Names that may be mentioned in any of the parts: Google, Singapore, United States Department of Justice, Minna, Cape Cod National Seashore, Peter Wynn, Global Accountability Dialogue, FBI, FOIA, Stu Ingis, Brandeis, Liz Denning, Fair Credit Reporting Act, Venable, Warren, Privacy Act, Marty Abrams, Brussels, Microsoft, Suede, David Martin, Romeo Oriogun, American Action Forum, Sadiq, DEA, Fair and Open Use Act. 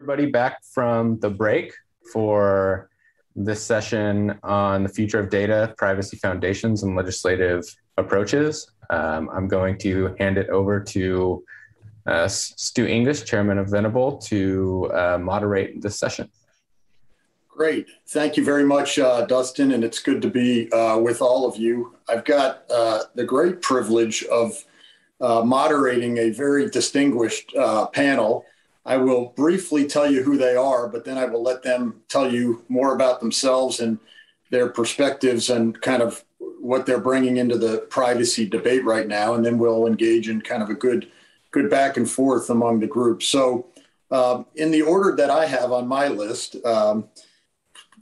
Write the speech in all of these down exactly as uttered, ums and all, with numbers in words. Everybody back from the break for this session on the future of data, privacy foundations, and legislative approaches. Um, I'm going to hand it over to uh, Stu Ingis, Chairman of Venable, to uh, moderate this session. Great. Thank you very much, uh, Dustin, and it's good to be uh, with all of you. I've got uh, the great privilege of uh, moderating a very distinguished uh, panel. I will briefly tell you who they are, but then I will let them tell you more about themselves and their perspectives and kind of what they're bringing into the privacy debate right now. And then we'll engage in kind of a good, good back and forth among the group. So um, in the order that I have on my list, um,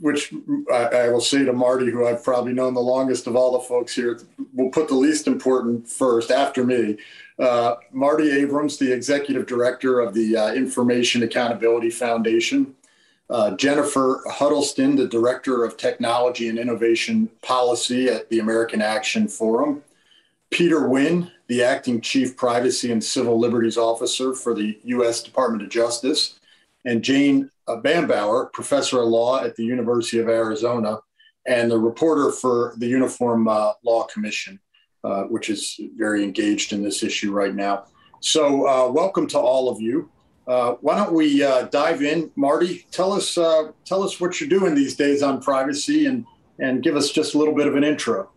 which I, I will say to Marty, who I've probably known the longest of all the folks here, we'll put the least important first after me. Uh, Marty Abrams, the Executive Director of the uh, Information Accountability Foundation. Uh, Jennifer Huddleston, the Director of Technology and Innovation Policy at the American Action Forum. Peter Wynn, the Acting Chief Privacy and Civil Liberties Officer for the U S Department of Justice. And Jane Bambauer, Professor of Law at the University of Arizona, and the reporter for the Uniform uh, Law Commission. Uh, which is very engaged in this issue right now. So uh, welcome to all of you. Uh, why don't we uh, dive in? Marty, tell us, uh, tell us what you're doing these days on privacy and, and give us just a little bit of an intro.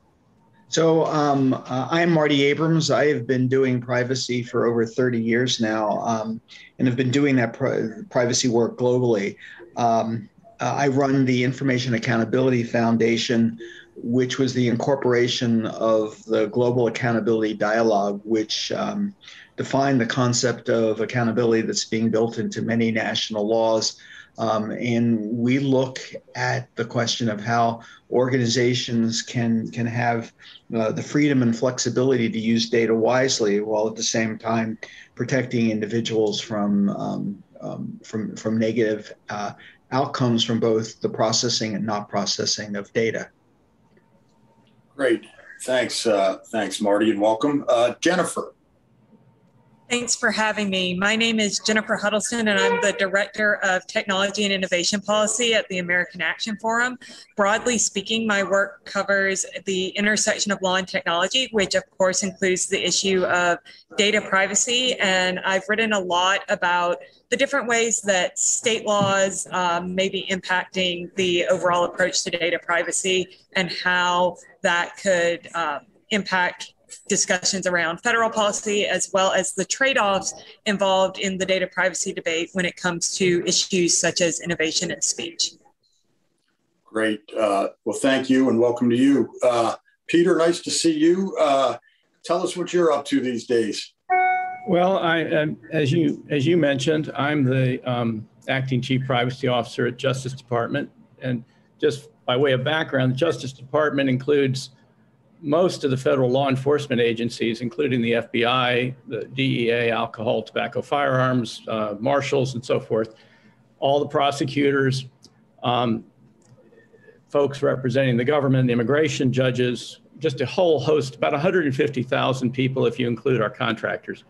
So um, uh, I'm Marty Abrams. I have been doing privacy for over thirty years now um, and have been doing that pri- privacy work globally. Um, uh, I run the Information Accountability Foundation, which was the incorporation of the Global Accountability Dialogue, which um, defined the concept of accountability that's being built into many national laws. Um, and we look at the question of how organizations can, can have uh, the freedom and flexibility to use data wisely, while at the same time protecting individuals from, um, um, from, from negative uh, outcomes from both the processing and not processing of data. Great. Thanks. Uh, thanks, Marty, and welcome. Uh, Jennifer. Thanks for having me. My name is Jennifer Huddleston, and I'm the Director of Technology and Innovation Policy at the American Action Forum. Broadly speaking, my work covers the intersection of law and technology, which of course includes the issue of data privacy. And I've written a lot about the different ways that state laws um, may be impacting the overall approach to data privacy and how that could um, impact discussions around federal policy, as well as the trade-offs involved in the data privacy debate when it comes to issues such as innovation and speech. Great. Uh, well, thank you and welcome to you. Uh, Peter, nice to see you. Uh, tell us what you're up to these days. Well, I, um, as you as you mentioned, I'm the um, acting chief privacy officer at Justice Department. And just by way of background, the Justice Department includes most of the federal law enforcement agencies, including the F B I, the D E A, alcohol, tobacco, firearms, uh, marshals, and so forth, all the prosecutors, um, folks representing the government, the immigration judges, just a whole host, about one hundred fifty thousand people if you include our contractors.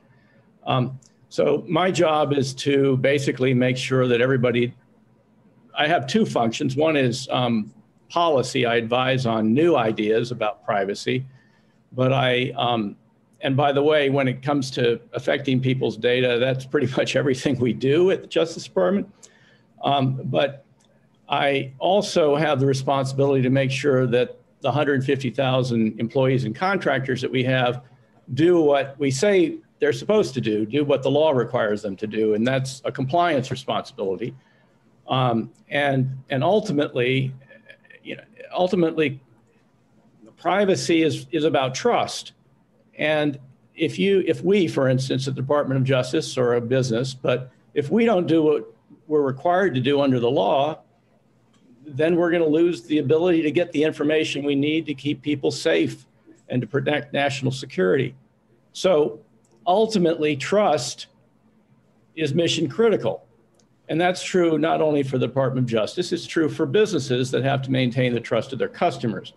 Um, so my job is to basically make sure that everybody, I have two functions. One is um, policy. I advise on new ideas about privacy, but I, um, and by the way, when it comes to affecting people's data, that's pretty much everything we do at the Justice Department. Um, but I also have the responsibility to make sure that the one hundred fifty thousand employees and contractors that we have do what we say they're supposed to do, do what the law requires them to do, and that's a compliance responsibility. Um, and, and ultimately, you know, ultimately, privacy is, is about trust. And if you, if we, for instance, at the Department of Justice or a business, but if we don't do what we're required to do under the law, then we're going to lose the ability to get the information we need to keep people safe and to protect national security. So ultimately, trust is mission critical. And that's true not only for the Department of Justice, it's true for businesses that have to maintain the trust of their customers.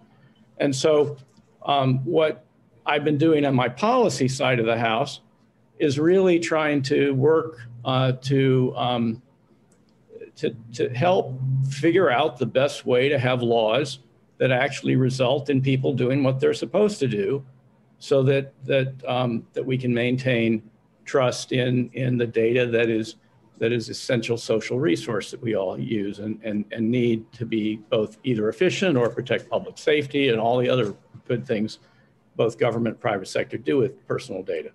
And so um, what I've been doing on my policy side of the house is really trying to work uh, to um, to, to help figure out the best way to have laws that actually result in people doing what they're supposed to do, so that that um, that we can maintain trust in in the data that is that is essential social resource that we all use and and and need to be both either efficient or protect public safety and all the other good things both government and private sector do with personal data.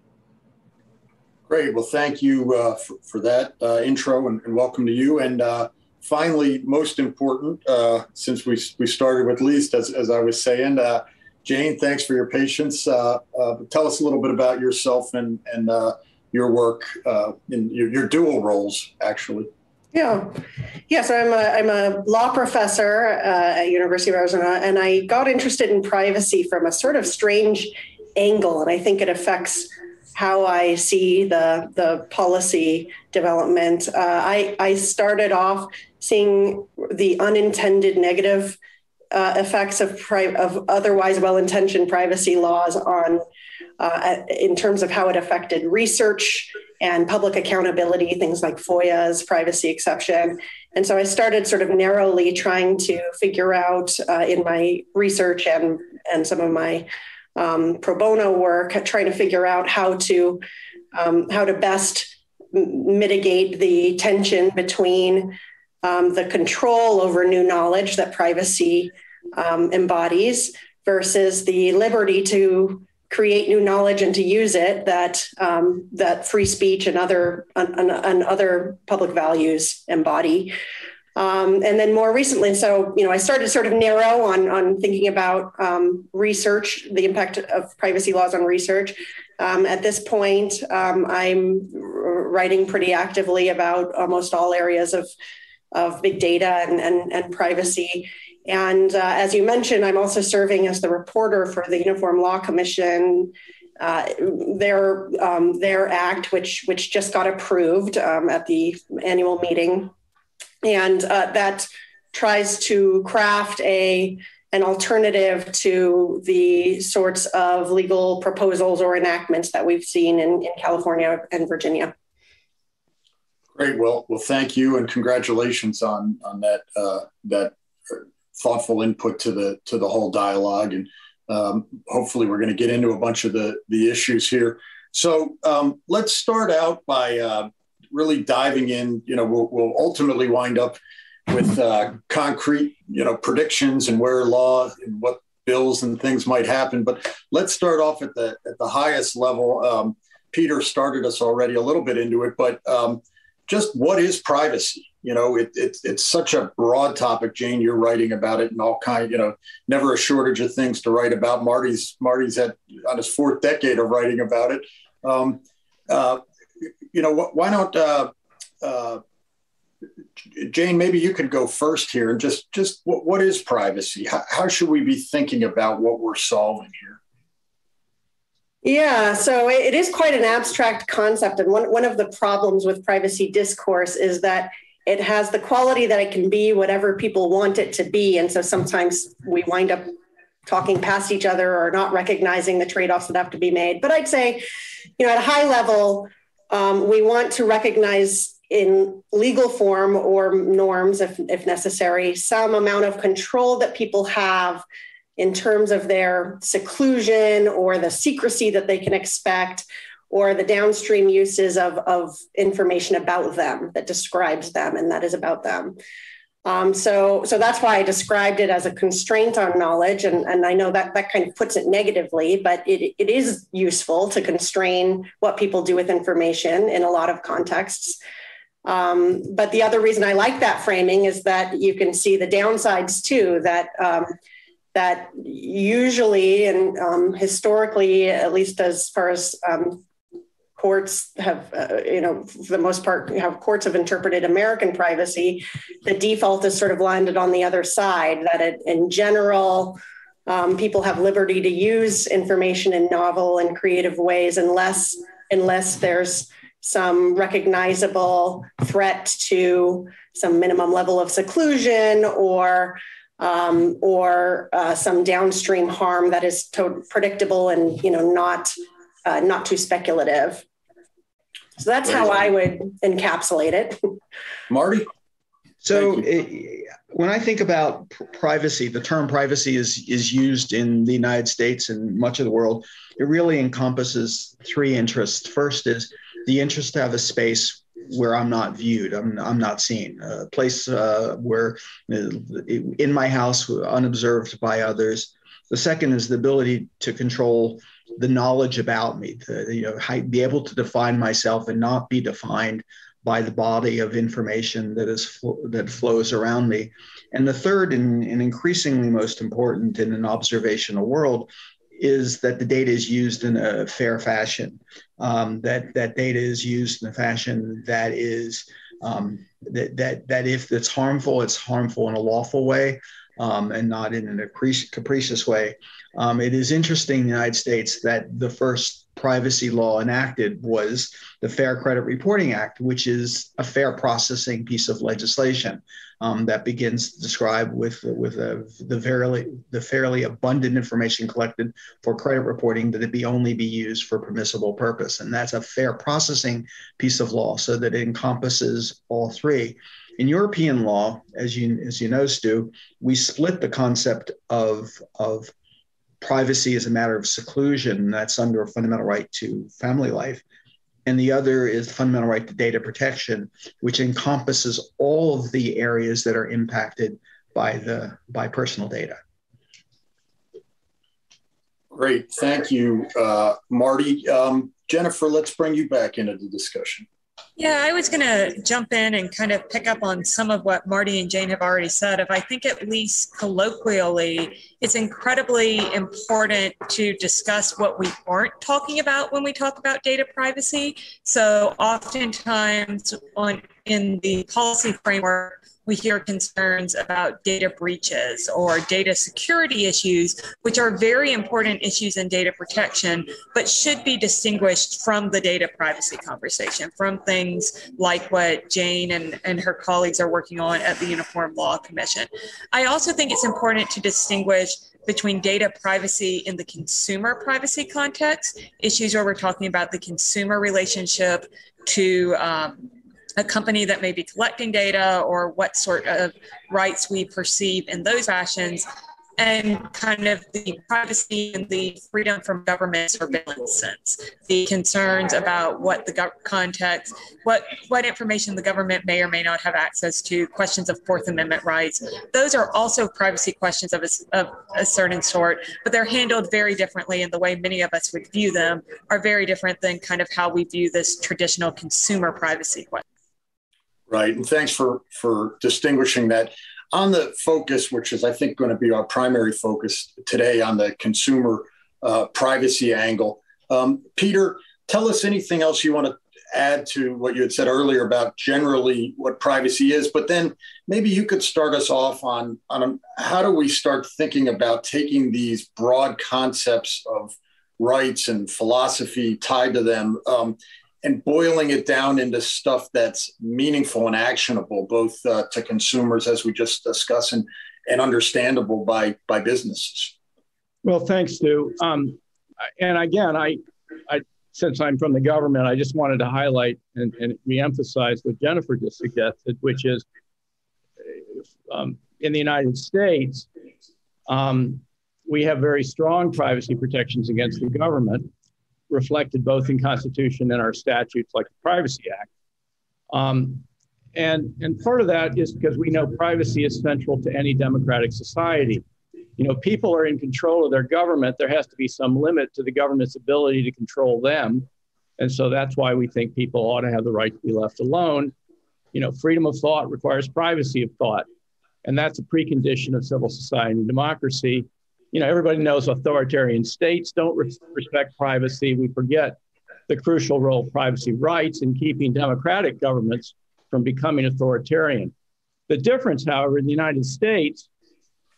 Great. Well, thank you uh, for, for that uh, intro, and, and welcome to you. And uh, finally, most important, uh, since we we started with least, as as I was saying. Uh, Jane, thanks for your patience. Uh, uh, tell us a little bit about yourself and, and uh, your work uh, in your, your dual roles, actually. Yeah. Yeah, so I'm a, I'm a law professor uh, at University of Arizona, and I got interested in privacy from a sort of strange angle, and I think it affects how I see the, the policy development. Uh, I, I started off seeing the unintended negative Uh, effects of, pri of otherwise well-intentioned privacy laws on, uh, in terms of how it affected research and public accountability, things like FOIA's privacy exception. And so I started sort of narrowly trying to figure out uh, in my research and, and some of my um, pro bono work, trying to figure out how to, um, how to best mitigate the tension between Um, the control over new knowledge that privacy um, embodies versus the liberty to create new knowledge and to use it that um, that free speech and other and, and other public values embody. Um, and then more recently, so you know, I started sort of narrow on on thinking about um, research, the impact of privacy laws on research. Um, at this point, um, I'm writing pretty actively about almost all areas of of big data and, and, and privacy. And uh, as you mentioned, I'm also serving as the reporter for the Uniform Law Commission, uh, their, um, their act, which, which just got approved um, at the annual meeting. And uh, that tries to craft a, an alternative to the sorts of legal proposals or enactments that we've seen in, in California and Virginia. Great. Well, well, thank you, and congratulations on on that uh, that thoughtful input to the to the whole dialogue. And um, hopefully, we're going to get into a bunch of the the issues here. So um, let's start out by uh, really diving in. You know, we'll, we'll ultimately wind up with uh, concrete, you know, predictions and where law and what bills and things might happen. But let's start off at the at the highest level. Um, Peter started us already a little bit into it, but um, just what is privacy? You know, it, it, it's such a broad topic. Jane, you're writing about it and all kind, you know, never a shortage of things to write about. Marty's Marty's at, on his fourth decade of writing about it. Um, uh, you know, wh why don't, uh, uh, Jane, maybe you could go first here and just, just what, what is privacy? How, how should we be thinking about what we're solving here? Yeah, so it is quite an abstract concept. And one, one of the problems with privacy discourse is that it has the quality that it can be whatever people want it to be. And so sometimes we wind up talking past each other or not recognizing the trade-offs that have to be made. But I'd say, you know, at a high level, um, we want to recognize in legal form or norms, if, if necessary, some amount of control that people have in terms of their seclusion or the secrecy that they can expect or the downstream uses of, of information about them that describes them and that is about them. Um, so, so that's why I described it as a constraint on knowledge. And, and I know that that kind of puts it negatively, but it, it is useful to constrain what people do with information in a lot of contexts. Um, but the other reason I like that framing is that you can see the downsides too, that, um, that usually and um, historically, at least as far as um, courts have, uh, you know, for the most part, how courts have interpreted American privacy, the default is sort of landed on the other side, that it, in general, um, people have liberty to use information in novel and creative ways unless, unless there's some recognizable threat to some minimum level of seclusion or Um, or uh, some downstream harm that is to predictable and you know not uh, not too speculative. So that's how I would encapsulate it. Marty? So it, when I think about pr privacy, the term privacy is, is used in the United States and much of the world. It really encompasses three interests. First is the interest to have a space where I'm not viewed, I'm, I'm not seen, a place uh, where in my house, unobserved by others. The second is the ability to control the knowledge about me, to, you know, be able to define myself and not be defined by the body of information that is that flows around me. And the third and, and increasingly most important in an observational world is that the data is used in a fair fashion, um, that that data is used in a fashion that is um, that, that that if it's harmful, it's harmful in a lawful way um, and not in a capricious way. Um, it is interesting in the United States that the first privacy law enacted was the Fair Credit Reporting Act, which is a fair processing piece of legislation um, that begins to describe with, with a, the, fairly, the fairly abundant information collected for credit reporting that it be only be used for permissible purpose. And that's a fair processing piece of law so that it encompasses all three. In European law, as you, as you know, Stu, we split the concept of, of privacy is a matter of seclusion, that's under a fundamental right to family life. And the other is the fundamental right to data protection, which encompasses all of the areas that are impacted by, the, by personal data. Great, thank you, uh, Marty. Um, Jennifer, let's bring you back into the discussion. Yeah, I was going to jump in and kind of pick up on some of what Marty and Jane have already said. If I think at least colloquially, it's incredibly important to discuss what we aren't talking about when we talk about data privacy. So oftentimes on, in the policy framework, we hear concerns about data breaches or data security issues, which are very important issues in data protection, but should be distinguished from the data privacy conversation, from things like what Jane and, and her colleagues are working on at the Uniform Law Commission. I also think it's important to distinguish between data privacy in the consumer privacy context, issues where we're talking about the consumer relationship to um, a company that may be collecting data or what sort of rights we perceive in those actions, and kind of the privacy and the freedom from government surveillance sense, the concerns about what the context, what, what information the government may or may not have access to, questions of Fourth Amendment rights. Those are also privacy questions of a, of a certain sort, but they're handled very differently, and the way many of us would view them are very different than kind of how we view this traditional consumer privacy question. Right, and thanks for, for distinguishing that. On the focus, which is I think going to be our primary focus today on the consumer uh, privacy angle. Um, Peter, tell us anything else you want to add to what you had said earlier about generally what privacy is, but then maybe you could start us off on, on how do we start thinking about taking these broad concepts of rights and philosophy tied to them um, and boiling it down into stuff that's meaningful and actionable, both uh, to consumers, as we just discussed, and, and understandable by, by businesses. Well, thanks, Stu. Um, and again, I, I, since I'm from the government, I just wanted to highlight and, and reemphasize what Jennifer just suggested, which is um, in the United States, um, we have very strong privacy protections against the government, reflected both in Constitution and our statutes like the Privacy Act. Um, and, and part of that is because we know privacy is central to any democratic society. You know, people are in control of their government. There has to be some limit to the government's ability to control them. And so that's why we think people ought to have the right to be left alone. You know, freedom of thought requires privacy of thought. And that's a precondition of civil society and democracy. You know, everybody knows authoritarian states don't res respect privacy. We forget the crucial role of privacy rights in keeping democratic governments from becoming authoritarian. The difference, however, in the United States,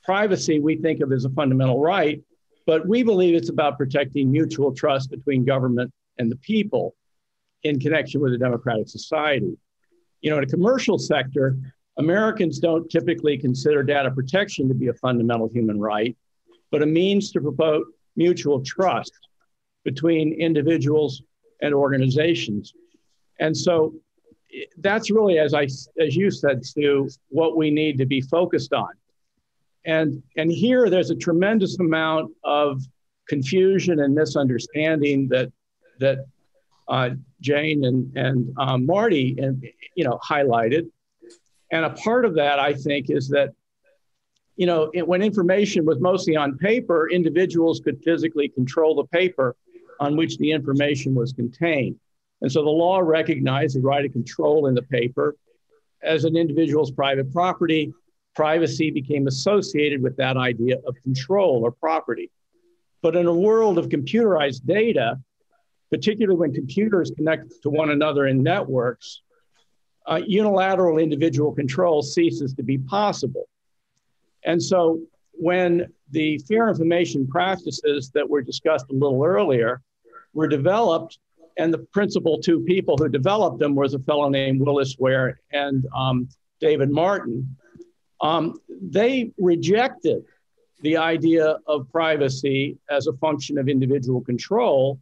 privacy we think of as a fundamental right, but we believe it's about protecting mutual trust between government and the people in connection with a democratic society. You know, in a commercial sector, Americans don't typically consider data protection to be a fundamental human right, but a means to promote mutual trust between individuals and organizations. And so that's really, as I as you said, Stu, what we need to be focused on. And and here there's a tremendous amount of confusion and misunderstanding that that uh, Jane and and uh, Marty and you know highlighted. And a part of that, I think, is that you know it, when information was mostly on paper, individuals could physically control the paper on which the information was contained. And so the law recognized the right to control in the paper as an individual's private property. Privacy became associated with that idea of control or property. But in a world of computerized data, particularly when computers connect to one another in networks, uh, unilateral individual control ceases to be possible. And so when the fair information practices that were discussed a little earlier were developed, and the principal two people who developed them was a fellow named Willis Ware and um, David Martin, um, they rejected the idea of privacy as a function of individual control,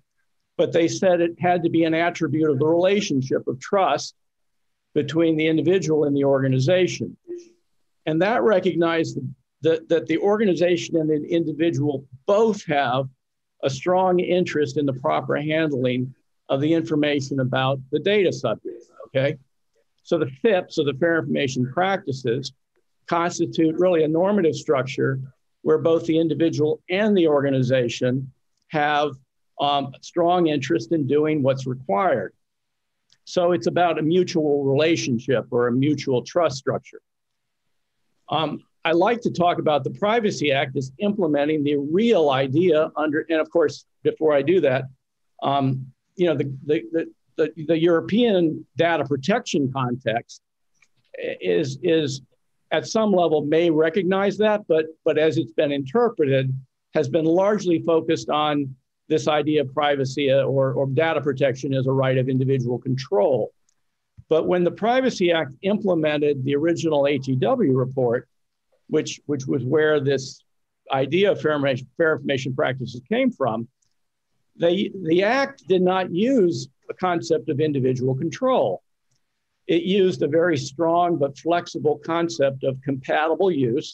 but they said it had to be an attribute of the relationship of trust between the individual and the organization. And that recognized that, that the organization and the individual both have a strong interest in the proper handling of the information about the data subject, okay? So the F I P S, or the Fair Information Practices, constitute really a normative structure where both the individual and the organization have um, strong interest in doing what's required. So it's about a mutual relationship or a mutual trust structure. Um, I like to talk about the Privacy Act as implementing the real idea under, and of course, before I do that, um, you know, the, the, the, the European data protection context is, is at some level may recognize that, but, but as it's been interpreted, has been largely focused on this idea of privacy or, or data protection as a right of individual control. But when the Privacy Act implemented the original H E W report, which, which was where this idea of fair information, fair information practices came from, They, the act did not use the concept of individual control. It used a very strong but flexible concept of compatible use,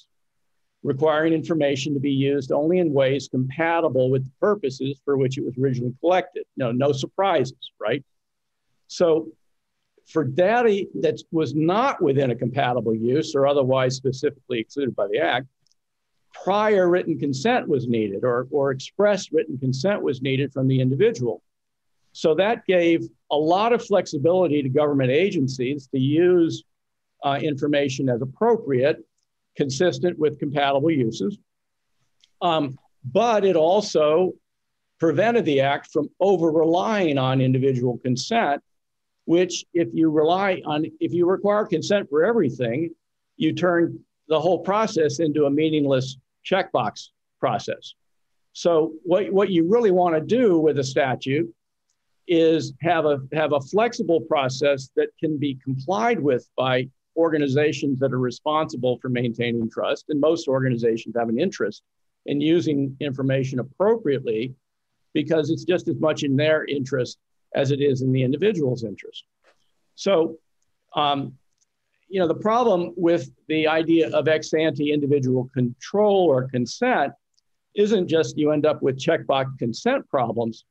requiring information to be used only in ways compatible with the purposes for which it was originally collected. No, no surprises, right? So for data that was not within a compatible use or otherwise specifically excluded by the act, prior written consent was needed, or, or express written consent was needed from the individual. So that gave a lot of flexibility to government agencies to use uh, information as appropriate, consistent with compatible uses. Um, but it also prevented the act from over-relying on individual consent, which if you rely on, if you require consent for everything, you turn the whole process into a meaningless checkbox process. So what, what you really want to do with a statute is have a, have a flexible process that can be complied with by organizations that are responsible for maintaining trust. And most organizations have an interest in using information appropriately because it's just as much in their interest as it is in the individual's interest. So, um, you know, the problem with the idea of ex ante individual control or consent isn't just you end up with checkbox consent problems,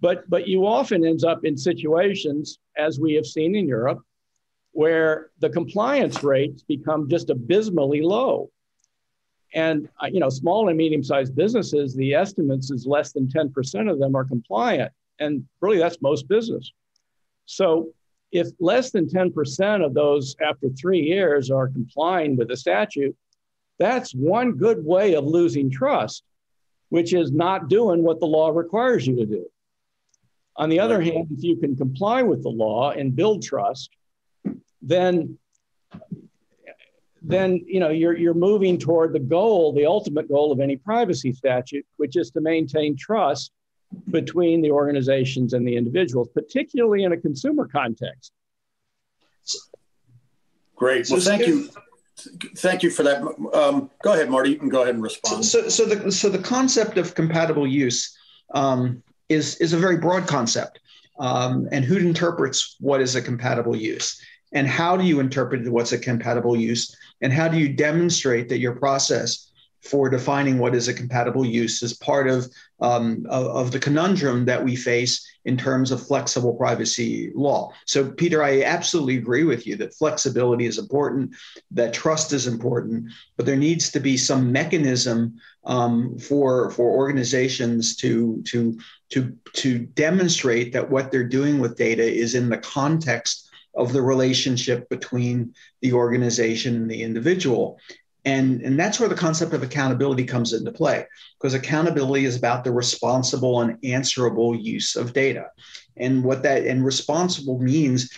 but, but you often end up in situations, as we have seen in Europe, where the compliance rates become just abysmally low. And, you know, small and medium-sized businesses, the estimates is less than ten percent of them are compliant. And really, that's most business. So, if less than ten percent of those after three years are complying with the statute, that's one good way of losing trust, which is not doing what the law requires you to do. On the other hand, if you can comply with the law and build trust, then, then you know, you're, you're moving toward the goal, the ultimate goal of any privacy statute, which is to maintain trust between the organizations and the individuals, particularly in a consumer context. Great. Well, thank you. Thank you for that. Um, go ahead, Marty, you can go ahead and respond. So, so, the, so the concept of compatible use um, is, is a very broad concept. um, and who interprets what is a compatible use, and how do you interpret what's a compatible use, and how do you demonstrate that your process for defining what is a compatible use is part of, um, of, of the conundrum that we face in terms of flexible privacy law. So, Peter, I absolutely agree with you that flexibility is important, that trust is important, but there needs to be some mechanism um, for, for organizations to, to, to, to demonstrate that what they're doing with data is in the context of the relationship between the organization and the individual. And, and that's where the concept of accountability comes into play, because accountability is about the responsible and answerable use of data. And what that and responsible means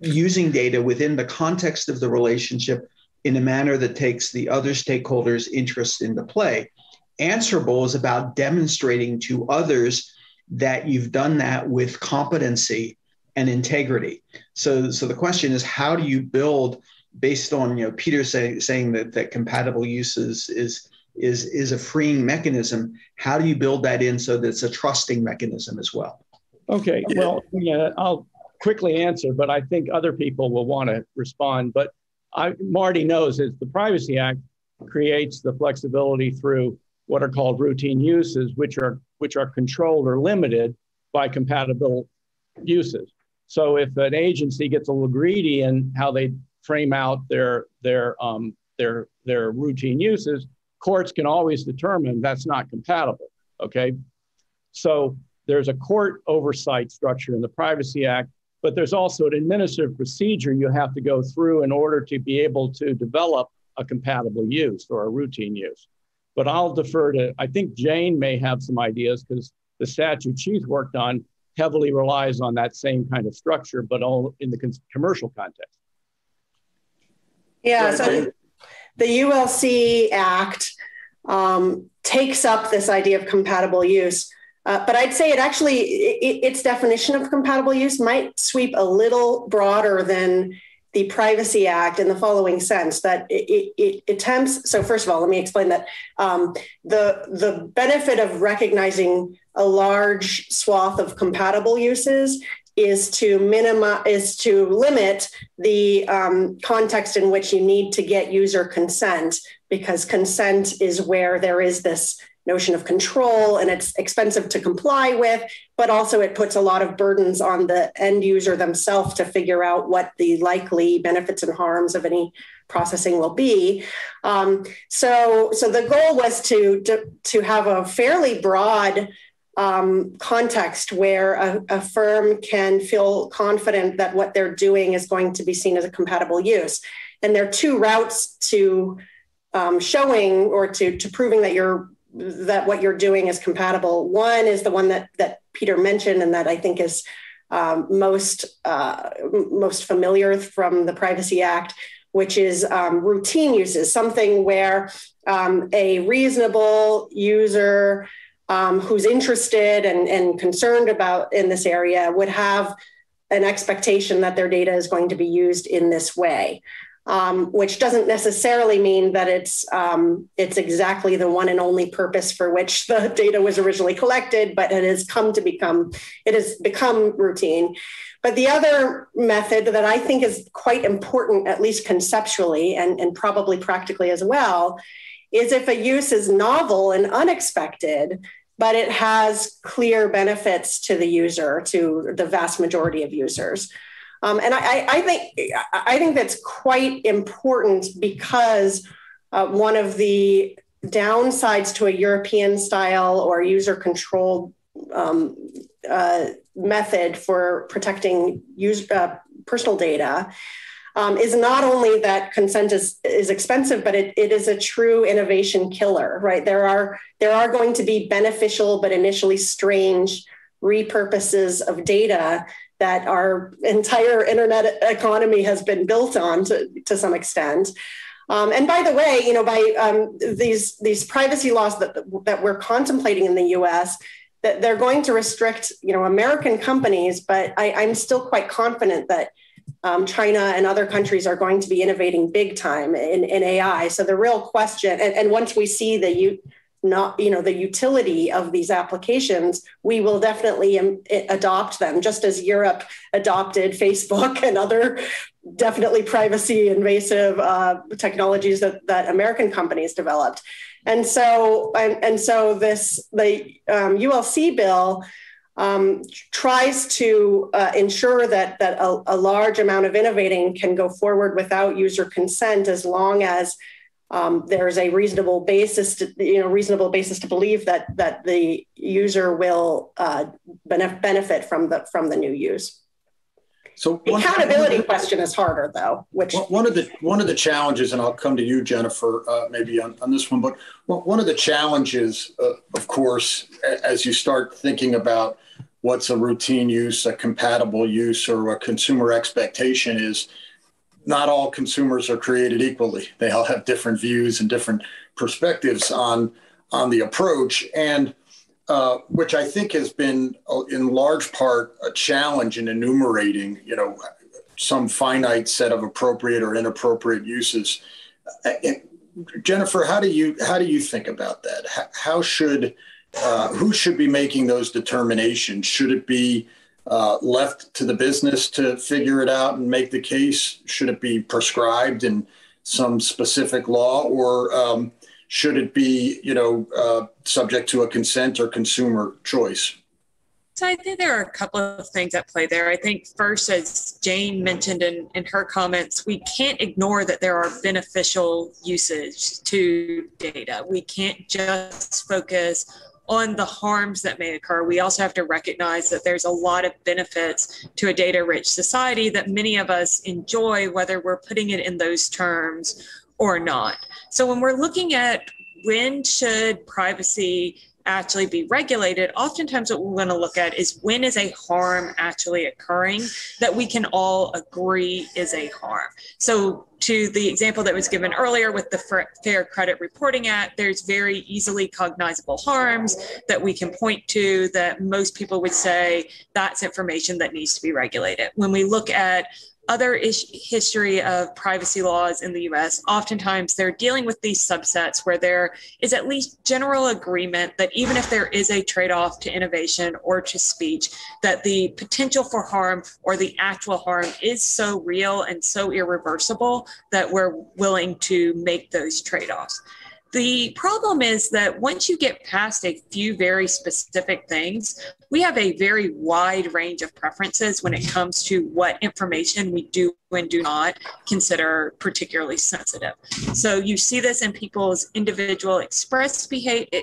using data within the context of the relationship in a manner that takes the other stakeholders' interests into play. Answerable is about demonstrating to others that you've done that with competency and integrity. So, so the question is, how do you build, based on, you know, Peter say, saying that, that compatible uses is, is, is a freeing mechanism, how do you build that in so that it's a trusting mechanism as well? Okay, well, yeah, I'll quickly answer, but I think other people will want to respond. But I, Marty knows is the Privacy Act creates the flexibility through what are called routine uses, which are, which are controlled or limited by compatible uses. So if an agency gets a little greedy in how they frame out their their um, their their routine uses, courts can always determine that's not compatible. Okay, so there's a court oversight structure in the Privacy Act, but there's also an administrative procedure you have to go through in order to be able to develop a compatible use or a routine use. But I'll defer to, I think Jane may have some ideas, because the statute she's worked on heavily relies on that same kind of structure, but all in the commercial context. Yeah, so the U L C Act um, takes up this idea of compatible use, uh, but I'd say it actually, it, its definition of compatible use might sweep a little broader than the Privacy Act in the following sense, that it, it, it attempts, so first of all, let me explain that um, the, the benefit of recognizing a large swath of compatible uses is to minimize, is to limit the um, context in which you need to get user consent, because consent is where there is this notion of control, and it's expensive to comply with, but also it puts a lot of burdens on the end user themselves to figure out what the likely benefits and harms of any processing will be. Um, so, so the goal was to, to, to have a fairly broad Um, context where a, a firm can feel confident that what they're doing is going to be seen as a compatible use. And there are two routes to um, showing or to, to proving that you're, that what you're doing is compatible. One is the one that, that Peter mentioned, and that I think is um, most, uh, most familiar from the Privacy Act, which is um, routine uses, something where um, a reasonable user Um, who's interested and, and concerned about in this area would have an expectation that their data is going to be used in this way, um, which doesn't necessarily mean that it's, um, it's exactly the one and only purpose for which the data was originally collected, but it has come to become, it has become routine. But the other method that I think is quite important, at least conceptually and, and probably practically as well, is if a use is novel and unexpected, but it has clear benefits to the user, to the vast majority of users. Um, and I, I, think, I think that's quite important, because uh, one of the downsides to a European style or user controlled um, uh, method for protecting user, uh, personal data Um, is not only that consent is, is expensive, but it, it is a true innovation killer, right? There are, there are going to be beneficial but initially strange repurposes of data that our entire internet economy has been built on to, to some extent. Um, and by the way, you know, by um, these, these privacy laws that, that we're contemplating in the U S, that they're going to restrict, you know, American companies, but I, I'm still quite confident that Um, China and other countries are going to be innovating big time in, in A I. So the real question, and, and once we see the, not, you know, the utility of these applications, we will definitely am, adopt them, just as Europe adopted Facebook and other definitely privacy invasive uh, technologies that, that American companies developed. And so, and, and so this, the um, U L C bill um, tries to uh, ensure that, that a, a large amount of innovating can go forward without user consent, as long as Um, there is a reasonable basis, to, you know, reasonable basis to believe that that the user will uh, benef- benefit from the from the new use. So the accountability the, question is harder, though. Which one of the one of the challenges, and I'll come to you, Jennifer, uh, maybe on, on this one. But one of the challenges, uh, of course, as you start thinking about what's a routine use, a compatible use, or a consumer expectation is, not all consumers are created equally. They all have different views and different perspectives on, on the approach, and uh, which I think has been in large part a challenge in enumerating, you know, some finite set of appropriate or inappropriate uses. And Jennifer, how do you how do you think about that? How should uh, who should be making those determinations? Should it be Uh, left to the business to figure it out and make the case? Should it be prescribed in some specific law, or um, should it be, you know, uh, subject to a consent or consumer choice? So I think there are a couple of things at play there. I think first, as Jane mentioned in, in her comments, we can't ignore that there are beneficial uses to data. We can't just focus on the harms that may occur. We also have to recognize that there's a lot of benefits to a data-rich society that many of us enjoy, whether we're putting it in those terms or not. So when we're looking at when should privacy actually be regulated, oftentimes what we're going to look at is when is a harm actually occurring that we can all agree is a harm. So to the example that was given earlier with the Fair Credit Reporting Act, there's very easily cognizable harms that we can point to that most people would say that's information that needs to be regulated. When we look at other is- history of privacy laws in the U S, oftentimes they're dealing with these subsets where there is at least general agreement that even if there is a trade-off to innovation or to speech, that the potential for harm or the actual harm is so real and so irreversible that we're willing to make those trade-offs. The problem is that once you get past a few very specific things, we have a very wide range of preferences when it comes to what information we do and do not consider particularly sensitive. So you see this in people's individual express behavior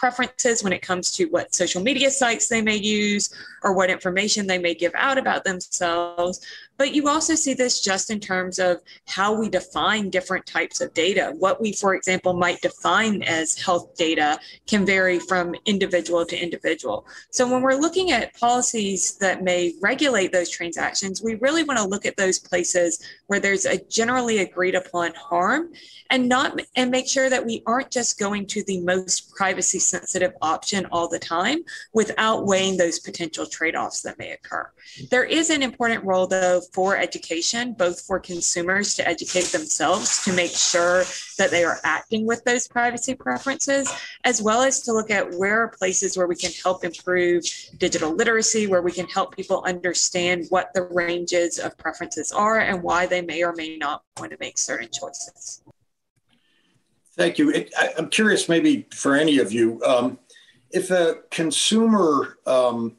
preferences when it comes to what social media sites they may use or what information they may give out about themselves. But you also see this just in terms of how we define different types of data. What we, for example, might define as health data can vary from individual to individual. So when we're looking at policies that may regulate those transactions, we really want to look at those places where there's a generally agreed upon harm and not and make sure that we aren't just going to the most privacy sensitive option all the time without weighing those potential trade-offs that may occur. There is an important role, though, for education, both for consumers to educate themselves to make sure that they are acting with those privacy preferences, as well as to look at where are places where we can help improve digital literacy, where we can help people understand what the ranges of preferences are and why they may or may not want to make certain choices. Thank you. It, I, I'm curious, maybe for any of you, um, if a consumer um,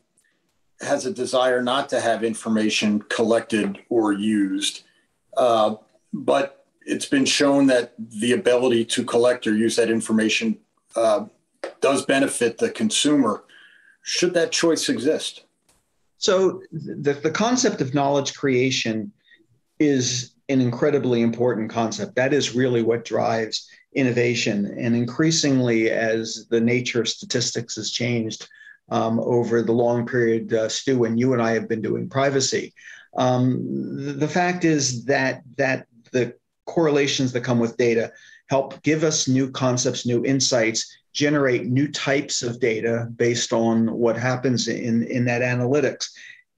has a desire not to have information collected or used, uh, but it's been shown that the ability to collect or use that information uh, does benefit the consumer, should that choice exist? So the, the concept of knowledge creation is an incredibly important concept. That is really what drives innovation. And increasingly, as the nature of statistics has changed um, over the long period, uh, Stu, when you and I have been doing privacy, um, the, the fact is that, that the correlations that come with data help give us new concepts, new insights, generate new types of data based on what happens in, in that analytics.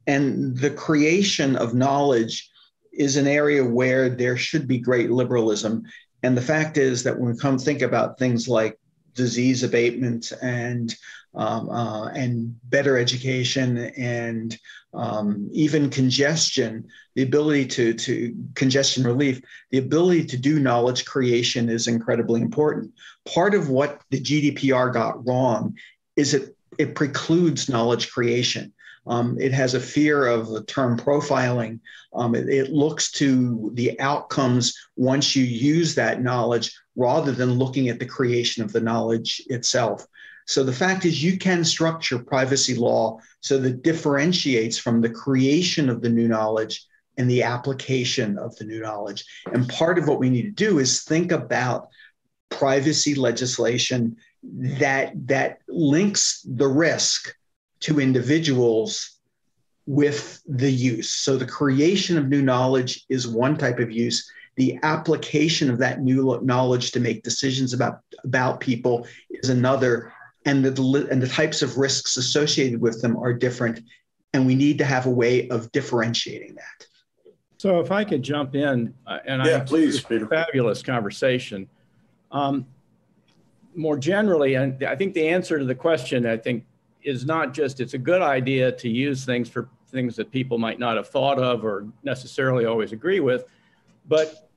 And the creation of knowledge is an area where there should be great liberalism. And the fact is that when we come think about things like disease abatement and um, uh, and better education and um, even congestion, the ability to, to congestion relief, the ability to do knowledge creation is incredibly important. Part of what the G D P R got wrong is it, it precludes knowledge creation. Um, it has a fear of the term profiling. Um, it, it looks to the outcomes once you use that knowledge rather than looking at the creation of the knowledge itself. So the fact is you can structure privacy law so that it differentiates from the creation of the new knowledge and the application of the new knowledge. And part of what we need to do is think about privacy legislation that, that links the risk to individuals with the use. So the creation of new knowledge is one type of use. The application of that new knowledge to make decisions about, about people is another, and the, and the types of risks associated with them are different, and we need to have a way of differentiating that. So if I could jump in, uh, and yeah, I, please, Peter. Fabulous conversation. Um, more generally, and I think the answer to the question, I think, is not just it's a good idea to use things for things that people might not have thought of or necessarily always agree with, but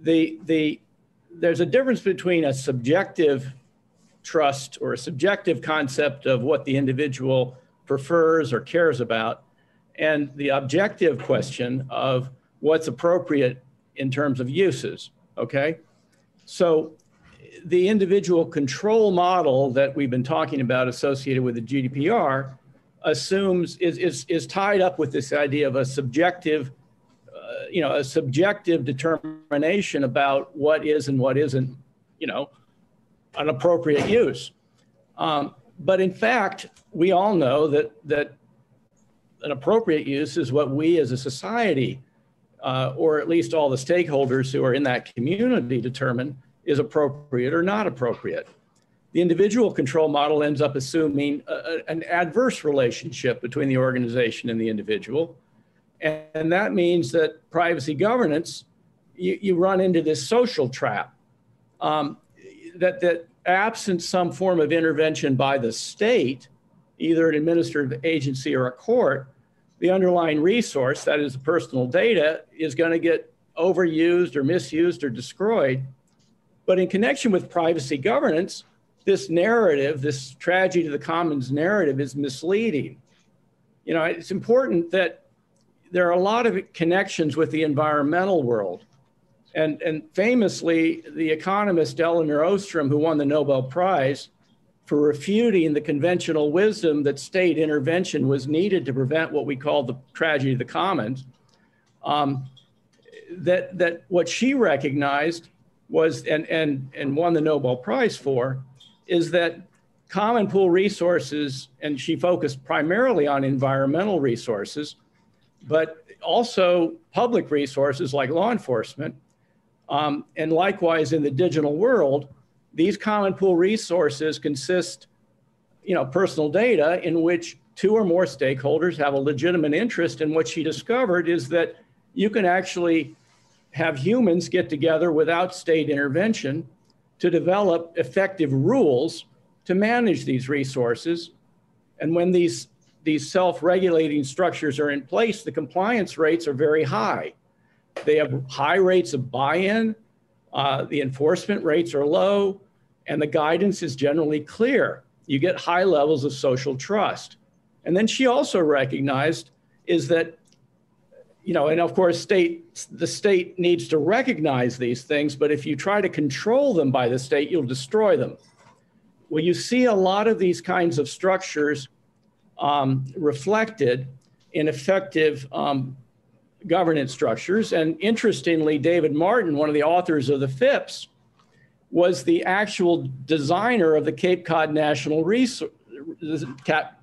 the the there's a difference between a subjective trust or a subjective concept of what the individual prefers or cares about and the objective question of what's appropriate in terms of uses, okay? So the individual control model that we've been talking about associated with the G D P R assumes is, is, is tied up with this idea of a subjective, uh, you know, a subjective determination about what is and what isn't, you know, an appropriate use. Um, but in fact, we all know that, that an appropriate use is what we as a society, uh, or at least all the stakeholders who are in that community determine is appropriate or not appropriate. The individual control model ends up assuming a, a, an adverse relationship between the organization and the individual. And, and that means that privacy governance, you, you run into this social trap um, that, that absent some form of intervention by the state, either an administrative agency or a court, the underlying resource, that is the personal data, is gonna get overused or misused or destroyed. But in connection with privacy governance, this narrative, this tragedy to the commons narrative is misleading. You know, it's important that there are a lot of connections with the environmental world. And, and famously, the economist Elinor Ostrom, who won the Nobel Prize for refuting the conventional wisdom that state intervention was needed to prevent what we call the tragedy of the commons, um, that, that what she recognized was and, and, and won the Nobel Prize for, is that common pool resources, and she focused primarily on environmental resources, but also public resources like law enforcement. Um, and likewise in the digital world, these common pool resources consist, you know, personal data in which two or more stakeholders have a legitimate interest. And what she discovered is that you can actually have humans get together without state intervention to develop effective rules to manage these resources. And when these, these self-regulating structures are in place, the compliance rates are very high. They have high rates of buy-in, uh, the enforcement rates are low, and the guidance is generally clear. You get high levels of social trust. And then she also recognized is that you know, and of course, state, the state needs to recognize these things, but if you try to control them by the state, you'll destroy them. Well, you see a lot of these kinds of structures um, reflected in effective um, governance structures. And interestingly, David Martin, one of the authors of the F I P S, was the actual designer of the Cape Cod National, Resor-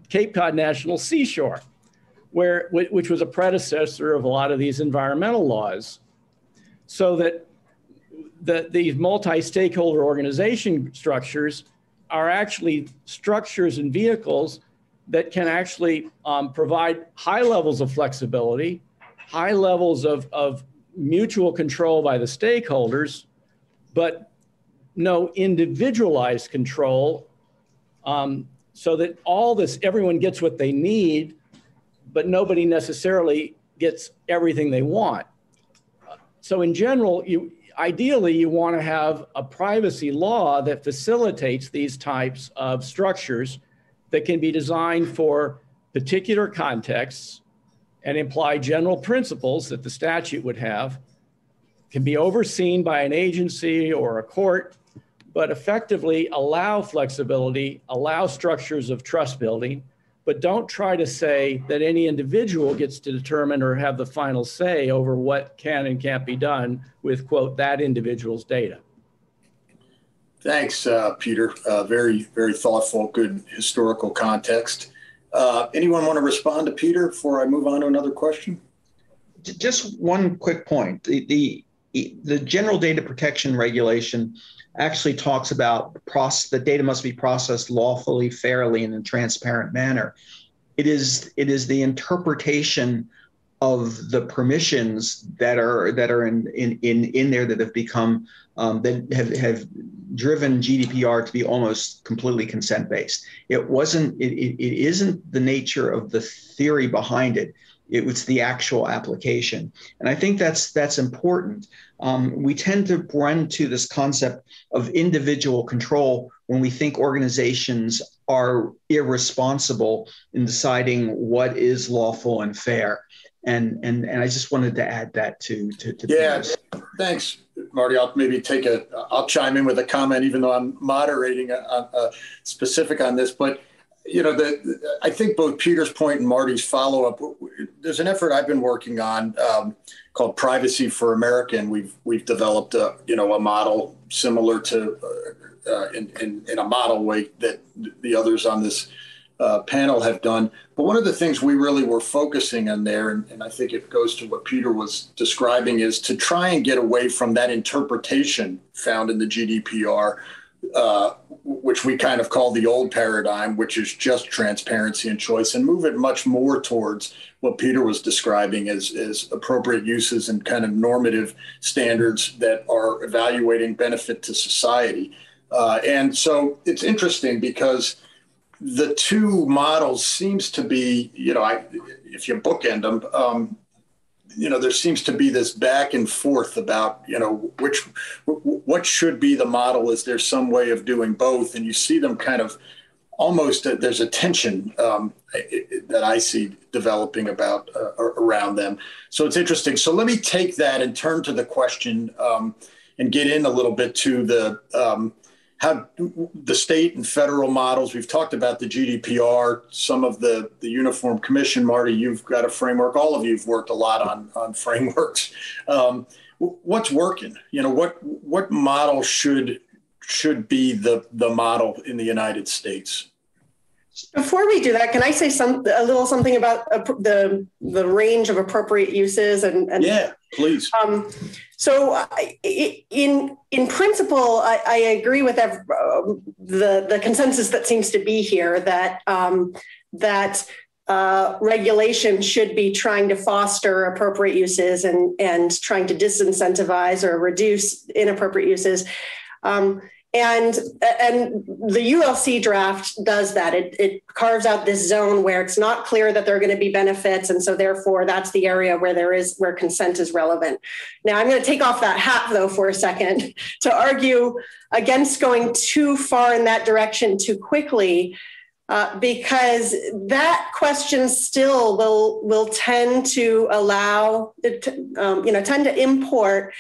Cape Cod National Seashore. Where, which was a predecessor of a lot of these environmental laws, so that the, these multi-stakeholder organization structures are actually structures and vehicles that can actually um, provide high levels of flexibility, high levels of, of mutual control by the stakeholders, but no individualized control um, so that all this, everyone gets what they need, but nobody necessarily gets everything they want. So in general, you ideally you want to have a privacy law that facilitates these types of structures that can be designed for particular contexts and imply general principles that the statute would have, can be overseen by an agency or a court, but effectively allow flexibility, allow structures of trust building, but don't try to say that any individual gets to determine or have the final say over what can and can't be done with, quote, that individual's data. Thanks, uh, Peter. Uh, very, very thoughtful, good historical context. Uh, anyone want to respond to Peter before I move on to another question? Just one quick point. The, the, the general data protection regulation actually talks about the, process, the data must be processed lawfully, fairly, and in a transparent manner. It is, it is the interpretation of the permissions that are, that are in, in, in, in there that have become, um, that have, have driven G D P R to be almost completely consent-based. It wasn't, it, it, it isn't the nature of the theory behind it. It was the actual application. And I think that's, that's important. Um, we tend to run to this concept of individual control when we think organizations are irresponsible in deciding what is lawful and fair. And, and, and I just wanted to add that to, to, to yeah, Peter's. Thanks, Marty. I'll maybe take a, I'll chime in with a comment, even though I'm moderating a, a specific on this, but you know, the, I think both Peter's point and Marty's follow-up, there's an effort I've been working on um, called Privacy for America, and we've we've developed a you know a model similar to uh, in, in in a model way that the others on this uh, panel have done. But one of the things we really were focusing on there, and, and I think it goes to what Peter was describing, is to try and get away from that interpretation found in the G D P R. Uh, which we kind of call the old paradigm, which is just transparency and choice, and move it much more towards what Peter was describing as, as appropriate uses and kind of normative standards that are evaluating benefit to society. Uh, and so it's interesting because the two models seems to be, you know, I, if you bookend them, um, you know, there seems to be this back and forth about, you know, which, what should be the model? Is there some way of doing both? And you see them kind of almost, uh, there's a tension um, that I see developing about uh, around them. So it's interesting. So let me take that and turn to the question um, and get in a little bit to the, um, how the state and federal models. We've talked about the G D P R, some of the, the Uniform Commission. Marty, you've got a framework. All of you have worked a lot on, on frameworks. Um, what's working? You know, what what model should should be the, the model in the United States? Before we do that, can I say some a little something about the, the range of appropriate uses? And, and yeah, please. Um, So in, in principle, I, I agree with every, uh, the, the consensus that seems to be here that, um, that uh, regulation should be trying to foster appropriate uses and, and trying to disincentivize or reduce inappropriate uses. Um, and, and the U L C draft does that. It, it carves out this zone where it's not clear that there are going to be benefits. And so therefore, that's the area where there is where consent is relevant. Now, I'm going to take off that hat, though, for a second to argue against going too far in that direction too quickly, uh, because that question still will, will tend to allow, um, you know, tend to import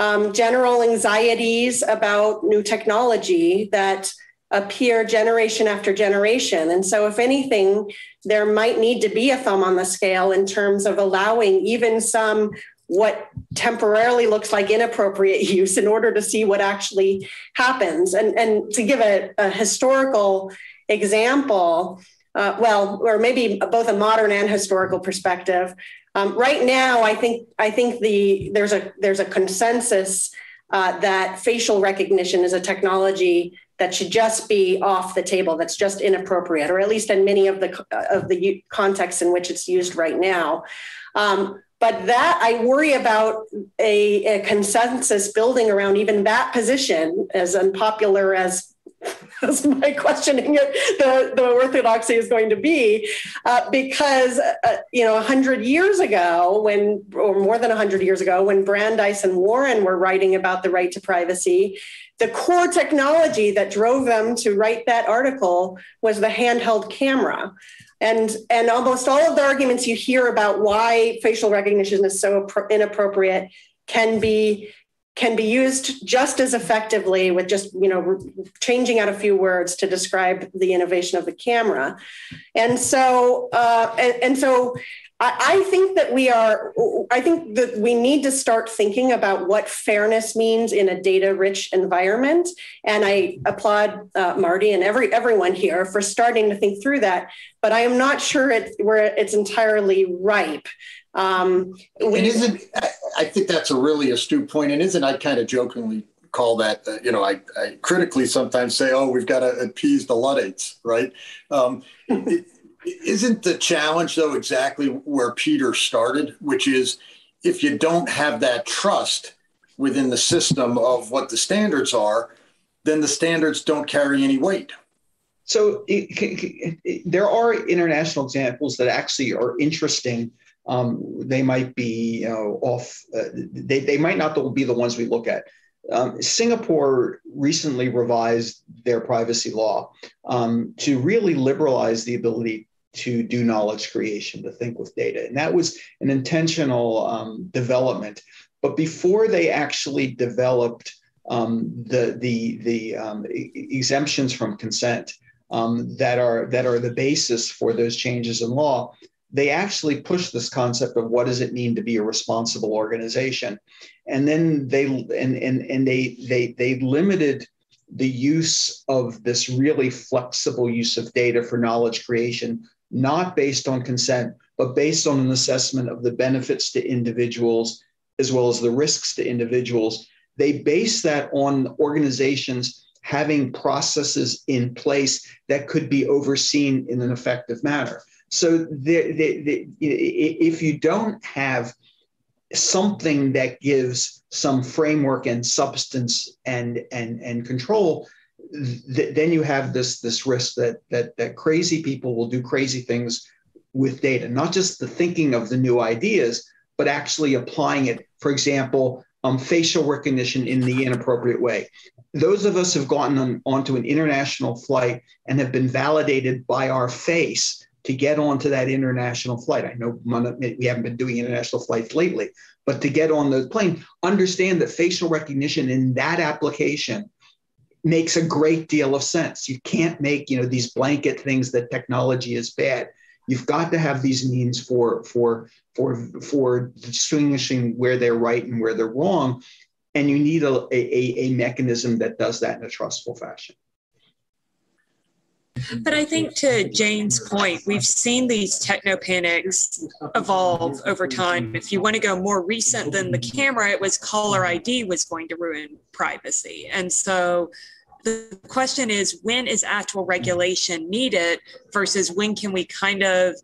Um, general anxieties about new technology that appear generation after generation. And so if anything, there might need to be a thumb on the scale in terms of allowing even some what temporarily looks like inappropriate use in order to see what actually happens. And, and to give a, a historical example, uh, well, or maybe both a modern and historical perspective, Um, right now, I think I think the there's a there's a consensus uh, that facial recognition is a technology that should just be off the table. That's just inappropriate, or at least in many of the of the contexts in which it's used right now. Um, But that, I worry about a, a consensus building around even that position, as unpopular as, as my questioning it, the, the orthodoxy is going to be, uh, because, uh, you know, a hundred years ago, when, or more than a hundred years ago, when Brandeis and Warren were writing about the right to privacy, the core technology that drove them to write that article was the handheld camera. And, and almost all of the arguments you hear about why facial recognition is so inappropriate can be, can be used just as effectively with just, you know, changing out a few words to describe the innovation of the camera. And so, uh, and, and so I, I think that we are, I think that we need to start thinking about what fairness means in a data-rich environment. And I applaud uh, Marty and every everyone here for starting to think through that. But I am not sure it, where it's entirely ripe. Um, we, and isn't, I, I think that's a really astute point. And isn't, I kind of jokingly call that, uh, you know, I, I critically sometimes say, oh, we've got to appease the Luddites, right? Um, it, isn't the challenge, though, exactly where Peter started, which is if you don't have that trust within the system of what the standards are, then the standards don't carry any weight. So it, it, it, there are international examples that actually are interesting. Um, they might be, you know, off. Uh, they they might not be the ones we look at. Um, Singapore recently revised their privacy law um, to really liberalize the ability to do knowledge creation, to think with data, and that was an intentional um, development. But before they actually developed um, the the the um, exemptions from consent um, that are that are the basis for those changes in law, they actually push this concept of what does it mean to be a responsible organization. And then they and, and, and they they they limited the use of this really flexible use of data for knowledge creation, not based on consent, but based on an assessment of the benefits to individuals as well as the risks to individuals. They base that on organizations having processes in place that could be overseen in an effective manner. So the, the, the, if you don't have something that gives some framework and substance and, and, and control, th then you have this, this risk that, that, that crazy people will do crazy things with data, not just the thinking of the new ideas, but actually applying it. For example, um, facial recognition in the inappropriate way. Those of us who have gotten on, onto an international flight and have been validated by our face to get onto that international flight. I know we haven't been doing international flights lately, but to get on the plane, understand that facial recognition in that application makes a great deal of sense. You can't make, you know, these blanket things that technology is bad. You've got to have these means for, for, for, for distinguishing where they're right and where they're wrong. And you need a, a, a mechanism that does that in a trustful fashion. But I think to Jane's point, we've seen these technopanics evolve over time. If you want to go more recent than the camera, it was caller I D was going to ruin privacy. And so the question is, when is actual regulation needed versus when can we kind of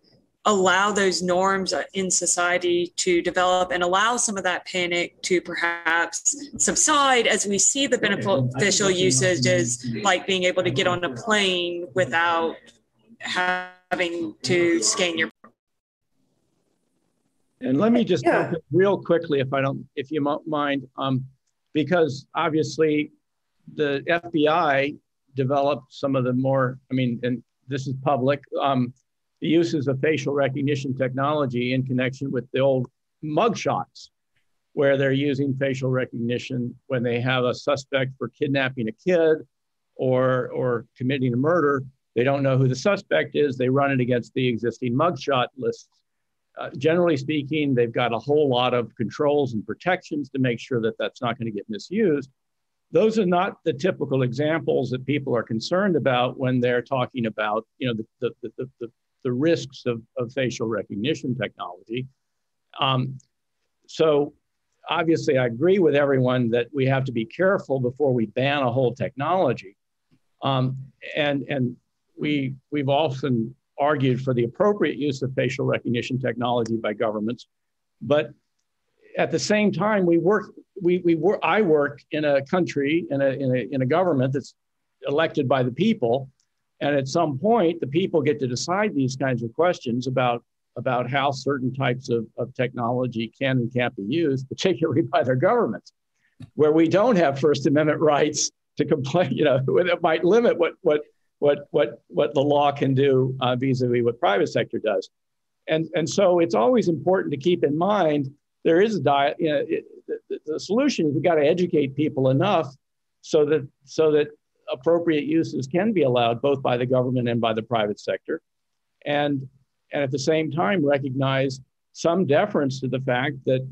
allow those norms in society to develop and allow some of that panic to perhaps subside as we see the beneficial usages, like being able to get on a plane without having to scan your. And let me just yeah. real quickly, if I don't, if you don't mind, um, because obviously the F B I developed some of the more, I mean, and this is public, um, the uses of facial recognition technology in connection with the old mugshots, where they're using facial recognition when they have a suspect for kidnapping a kid or, or committing a murder. They don't know who the suspect is. They run it against the existing mugshot lists. Uh, generally speaking, they've got a whole lot of controls and protections to make sure that that's not going to get misused. Those are not the typical examples that people are concerned about when they're talking about, you know, the, the, the, the the risks of, of facial recognition technology. Um, so obviously I agree with everyone that we have to be careful before we ban a whole technology. Um, and and we, we've often argued for the appropriate use of facial recognition technology by governments. But at the same time, we work, we, we wor- I work in a country, in a, in, a, in a government that's elected by the people. And at some point, the people get to decide these kinds of questions about, about how certain types of, of technology can and can't be used, particularly by their governments, where we don't have First Amendment rights to complain, you know, that might limit what, what, what, what, what the law can do uh, vis-a-vis what private sector does. And, and so it's always important to keep in mind, there is a diet, you know, it, the, the solution is we've got to educate people enough so that, so that appropriate uses can be allowed both by the government and by the private sector. And, and at the same time, recognize some deference to the fact that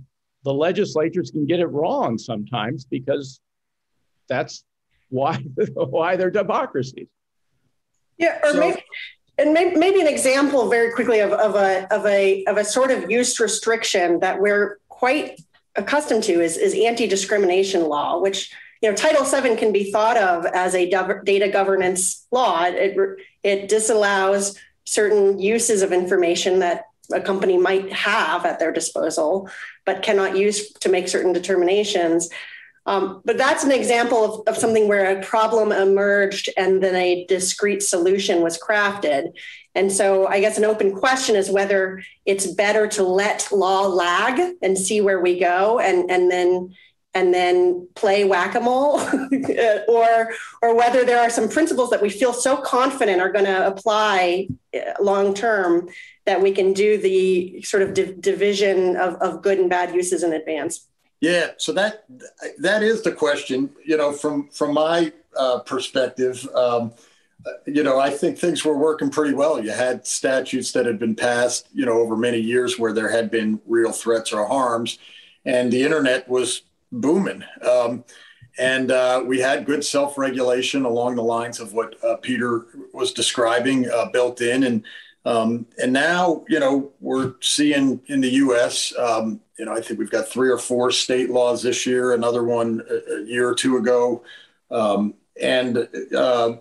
the legislatures can get it wrong sometimes, because that's why, why they're democracies. Yeah, or so, maybe, and maybe, maybe an example very quickly of, of, a, of, a, of a sort of use restriction that we're quite accustomed to is, is anti-discrimination law, which, you know, Title seven can be thought of as a data governance law. It, it disallows certain uses of information that a company might have at their disposal, but cannot use to make certain determinations. Um, but that's an example of, of something where a problem emerged and then a discrete solution was crafted. And so I guess an open question is whether it's better to let law lag and see where we go and, and then and then play whack-a-mole, or, or whether there are some principles that we feel so confident are going to apply long-term that we can do the sort of div- division of, of good and bad uses in advance. Yeah, so that that is the question. You know, from from my uh, perspective, um, you know, I think things were working pretty well. You had statutes that had been passed, you know, over many years where there had been real threats or harms, and the internet was booming. Um, and uh, we had good self-regulation along the lines of what uh, Peter was describing, uh, built in. And um, and now, you know, we're seeing in the U S, um, you know, I think we've got three or four state laws this year, another one a year or two ago. Um, and uh,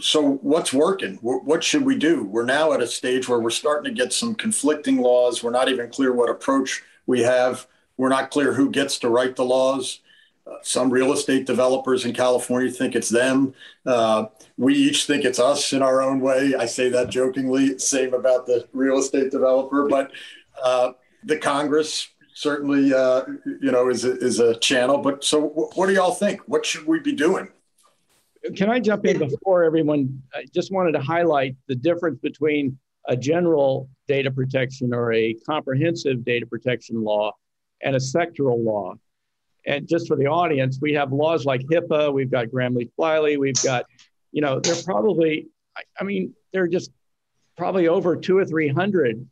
so what's working? W- what should we do? We're now at a stage where we're starting to get some conflicting laws. We're not even clear what approach we have. We're not clear who gets to write the laws. Uh, some real estate developers in California think it's them. Uh, we each think it's us in our own way. I say that jokingly, same about the real estate developer, but uh, the Congress certainly, uh, you know, is a, is a channel. But so w- what do y'all think? What should we be doing? Can I jump in before everyone? I just wanted to highlight the difference between a general data protection or a comprehensive data protection law and a sectoral law. And just for the audience, we have laws like HIPAA, we've got Gramm-Leach-Bliley, we've got, you know, they're probably, I, I mean, they're just probably over two or three hundred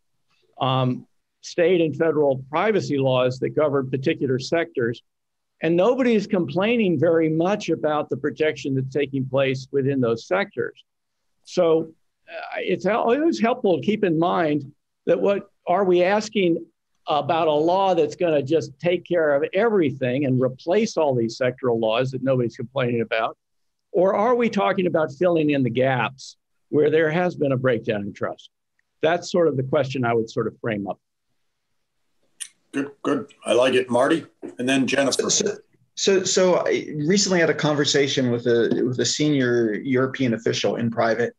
um, state and federal privacy laws that govern particular sectors. And nobody's complaining very much about the protection that's taking place within those sectors. So uh, it's always helpful to keep in mind that what are we asking about a law that's going to just take care of everything and replace all these sectoral laws that nobody's complaining about? Or are we talking about filling in the gaps where there has been a breakdown in trust? That's sort of the question I would sort of frame up. Good, good. I like it, Marty. And then Jennifer. So, so, so I recently had a conversation with a, with a senior European official in private.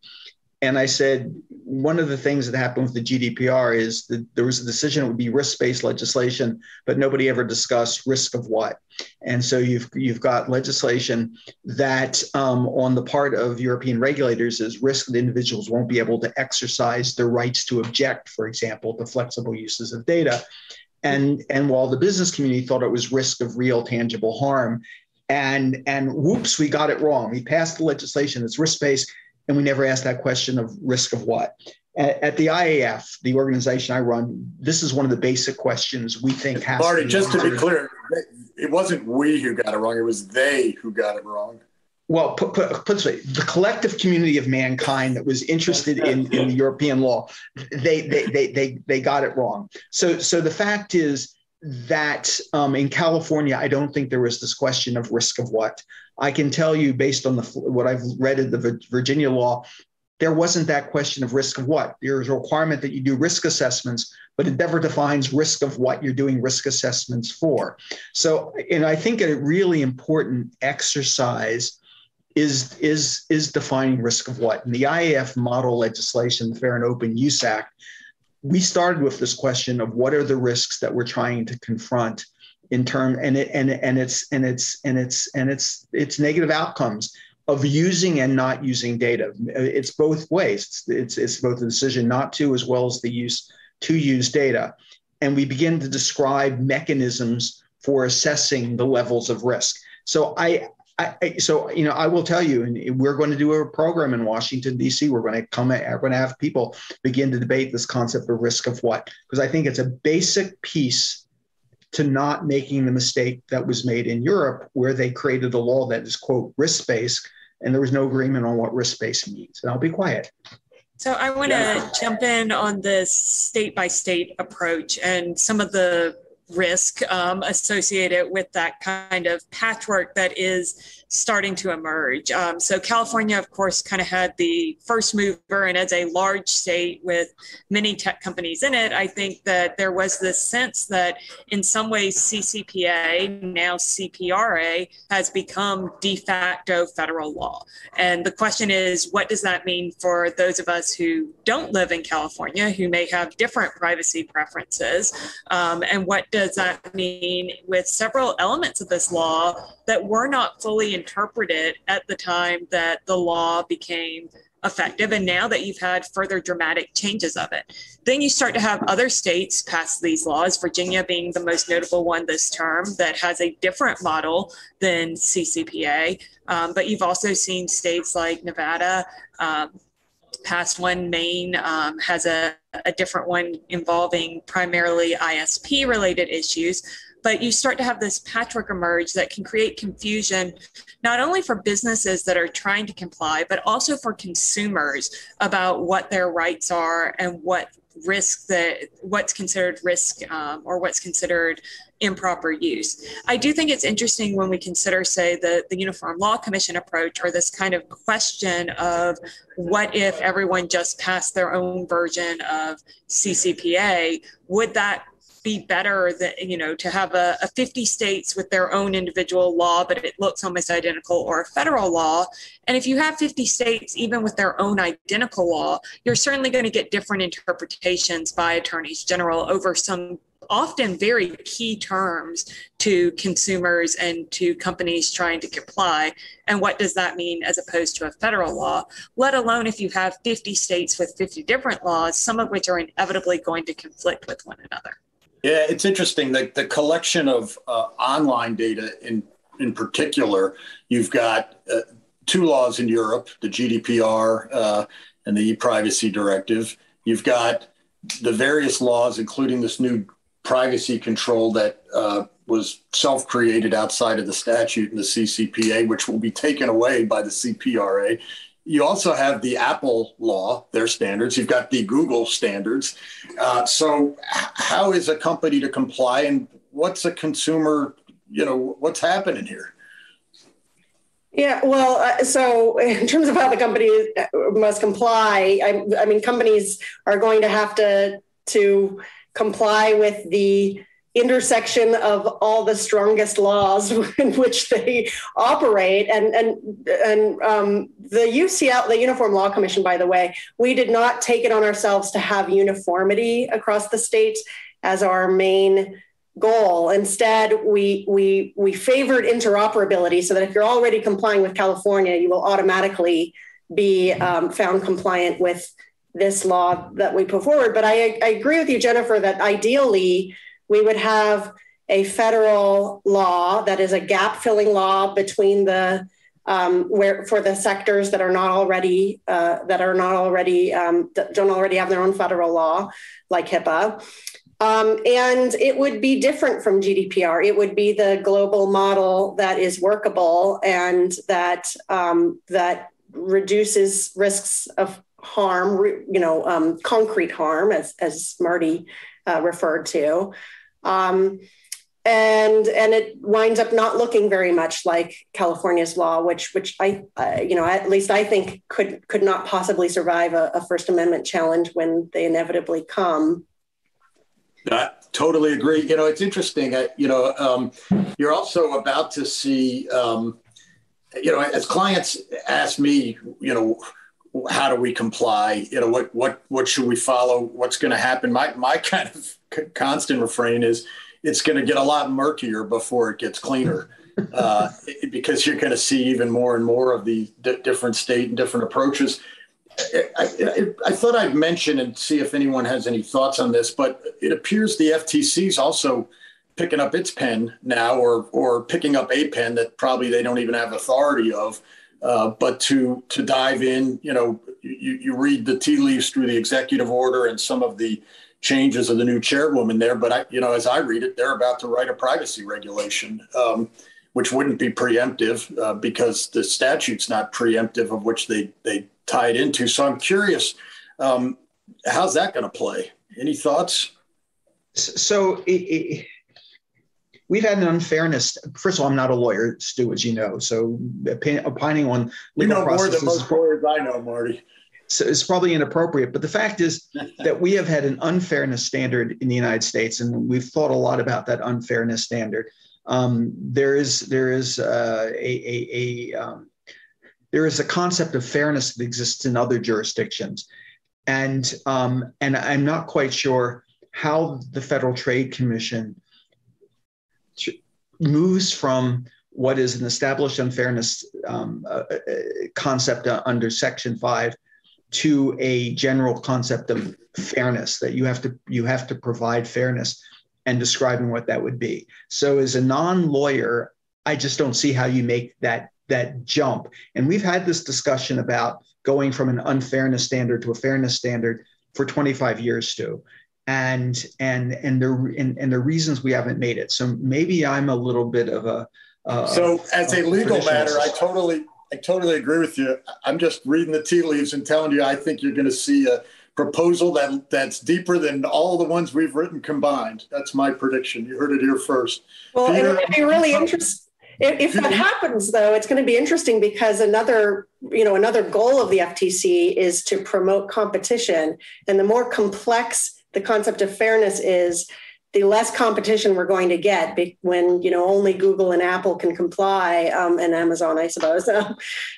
And I said, one of the things that happened with the G D P R is that there was a decision it would be risk-based legislation, but nobody ever discussed risk of what. And so you've you've got legislation that um, on the part of European regulators is risk that individuals won't be able to exercise their rights to object, for example, to flexible uses of data. And, and while the business community thought it was risk of real tangible harm, and, and whoops, we got it wrong. We passed the legislation that's risk-based, and we never asked that question of risk of what. At the I A F, the organization I run, this is one of the basic questions we think has Marty, to be just answered. To be clear, it wasn't we who got it wrong. It was they who got it wrong. Well, put, put, put this way, the collective community of mankind that was interested in, in the European law, they they, they they they got it wrong. So so the fact is that um, in California, I don't think there was this question of risk of what. I can tell you based on the what I've read in the Virginia law, there wasn't that question of risk of what. There is a requirement that you do risk assessments, but it never defines risk of what you're doing risk assessments for. So, and I think a really important exercise is, is, is defining risk of what. In the I A F model legislation, the Fair and Open Use Act, we started with this question of what are the risks that we're trying to confront in term and it, and and it's and it's and it's and it's it's negative outcomes of using and not using data. It's both ways. It's, it's it's both the decision not to as well as the use to use data. And we begin to describe mechanisms for assessing the levels of risk. So I, I so you know I will tell you, and we're going to do a program in Washington D C. We're going to come at, we're going to have people begin to debate this concept of risk of what, because I think it's a basic piece to not making the mistake that was made in Europe, where they created a law that is, quote, risk-based, and there was no agreement on what risk-based means. And I'll be quiet. So I want to yeah. jump in on this state-by-state approach and some of the risk um, associated with that kind of patchwork that is starting to emerge. Um, so California, of course, kind of had the first mover, and as a large state with many tech companies in it, I think that there was this sense that in some ways C C P A, now C P R A, has become de facto federal law. And the question is, what does that mean for those of us who don't live in California, who may have different privacy preferences? Um, and what does that mean with several elements of this law that were not fully interpreted at the time that the law became effective, and now that you've had further dramatic changes of it? Then you start to have other states pass these laws, Virginia being the most notable one this term, that has a different model than C C P A. Um, but you've also seen states like Nevada um, pass one, Maine um, has a, a different one involving primarily I S P-related issues. But you start to have this patchwork emerge that can create confusion, not only for businesses that are trying to comply, but also for consumers about what their rights are and what risk that what's considered risk um, or what's considered improper use. I do think it's interesting when we consider, say, the, the Uniform Law Commission approach, or this kind of question of what if everyone just passed their own version of C C P A, would that be better than, you know, to have a, a fifty states with their own individual law, but it looks almost identical, or a federal law. And if you have fifty states, even with their own identical law, you're certainly going to get different interpretations by attorneys general over some often very key terms to consumers and to companies trying to comply. And what does that mean as opposed to a federal law, let alone if you have fifty states with fifty different laws, some of which are inevitably going to conflict with one another? Yeah, it's interesting that the collection of uh, online data in, in particular, you've got uh, two laws in Europe, the G D P R uh, and the e-privacy directive. You've got the various laws, including this new privacy control that uh, was self-created outside of the statute in the C C P A, which will be taken away by the C P R A. You also have the Apple law, their standards. You've got the Google standards. Uh, so how is a company to comply, and what's a consumer, you know, what's happening here? Yeah, well, uh, so in terms of how the company must comply, I, I mean, companies are going to have to, to comply with the intersection of all the strongest laws in which they operate, and and and um, the U C L, the Uniform Law Commission, by the way, we did not take it on ourselves to have uniformity across the state as our main goal. Instead, we we we favored interoperability, so that if you're already complying with California, you will automatically be um, found compliant with this law that we put forward. But I, I agree with you, Jennifer, that ideally we would have a federal law that is a gap-filling law between the um, where for the sectors that are not already uh, that are not already um, don't already have their own federal law, like HIPAA, um, and it would be different from G D P R. It would be the global model that is workable and that um, that reduces risks of harm, you know, um, concrete harm, as as Marty Uh, referred to. Um, And and it winds up not looking very much like California's law, which which I uh, you know at least I think could could not possibly survive a, a First Amendment challenge when they inevitably come. I totally agree. You know, it's interesting. I, you know, um, you're also about to see. Um, you know, as clients ask me, you know, how do we comply? You know, what what what should we follow? What's going to happen? My my kind of constant refrain is, it's going to get a lot murkier before it gets cleaner, uh, because you're going to see even more and more of the d- different state and different approaches. I, I, I thought I'd mention and see if anyone has any thoughts on this, but it appears the F T C is also picking up its pen now, or or picking up a pen that probably they don't even have authority of. Uh, but to to dive in, you know, you, you read the tea leaves through the executive order and some of the changes of the new chairwoman there, but I, you know, as I read it, they're about to write a privacy regulation, um, which wouldn't be preemptive uh, because the statute's not preemptive of which they they tie it into. So I'm curious, um, how's that going to play? Any thoughts? So it, it, we've had an unfairness. First of all, I'm not a lawyer, Stu, as you know. So opining on legal processes. You know more than most lawyers I know, Marty. So it's probably inappropriate. But the fact is that we have had an unfairness standard in the United States, and we've thought a lot about that unfairness standard. Um, there is there is uh, a, a, a um, there is a concept of fairness that exists in other jurisdictions, and um, and I'm not quite sure how the Federal Trade Commission moves from what is an established unfairness um, uh, concept under Section five to a general concept of fairness, that you have to you have to provide fairness, and describing what that would be. So as a non-lawyer, I just don't see how you make that that jump. And we've had this discussion about going from an unfairness standard to a fairness standard for twenty-five years, Stu. And and and the and, and the reasons we haven't made it. So maybe I'm a little bit of a uh, so as a, a legal matter, I totally. I totally agree with you. I'm just reading the tea leaves and telling you, I think you're going to see a proposal that that's deeper than all the ones we've written combined. That's my prediction. You heard it here first. Well, Peter, it would be really interesting. If that happens, though, it's going to be interesting because another, you know, another goal of the F T C is to promote competition. And the more complex the concept of fairness is, the less competition we're going to get when, you know, only Google and Apple can comply, um, and Amazon, I suppose.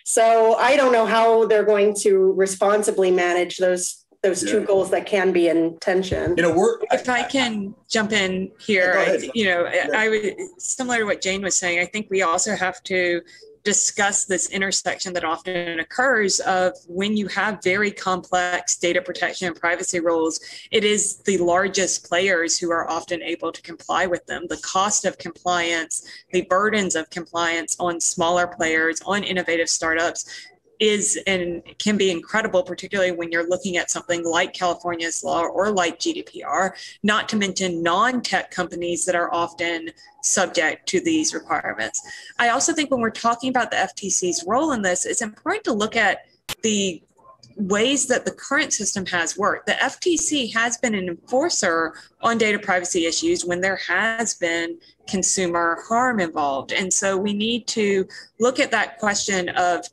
So I don't know how they're going to responsibly manage those those yeah. two goals that can be in tension. You know, we're, if I, I can I, jump in here, I, you know, yeah. I would, similar to what Jane was saying, I think we also have to discuss this intersection that often occurs of when you have very complex data protection and privacy rules, it is the largest players who are often able to comply with them. The cost of compliance, the burdens of compliance on smaller players, on innovative startups, is and can be incredible, particularly when you're looking at something like California's law or like G D P R, not to mention non-tech companies that are often subject to these requirements. I also think when we're talking about the F T C's role in this, it's important to look at the ways that the current system has worked. The F T C has been an enforcer on data privacy issues when there has been consumer harm involved. And so we need to look at that question of,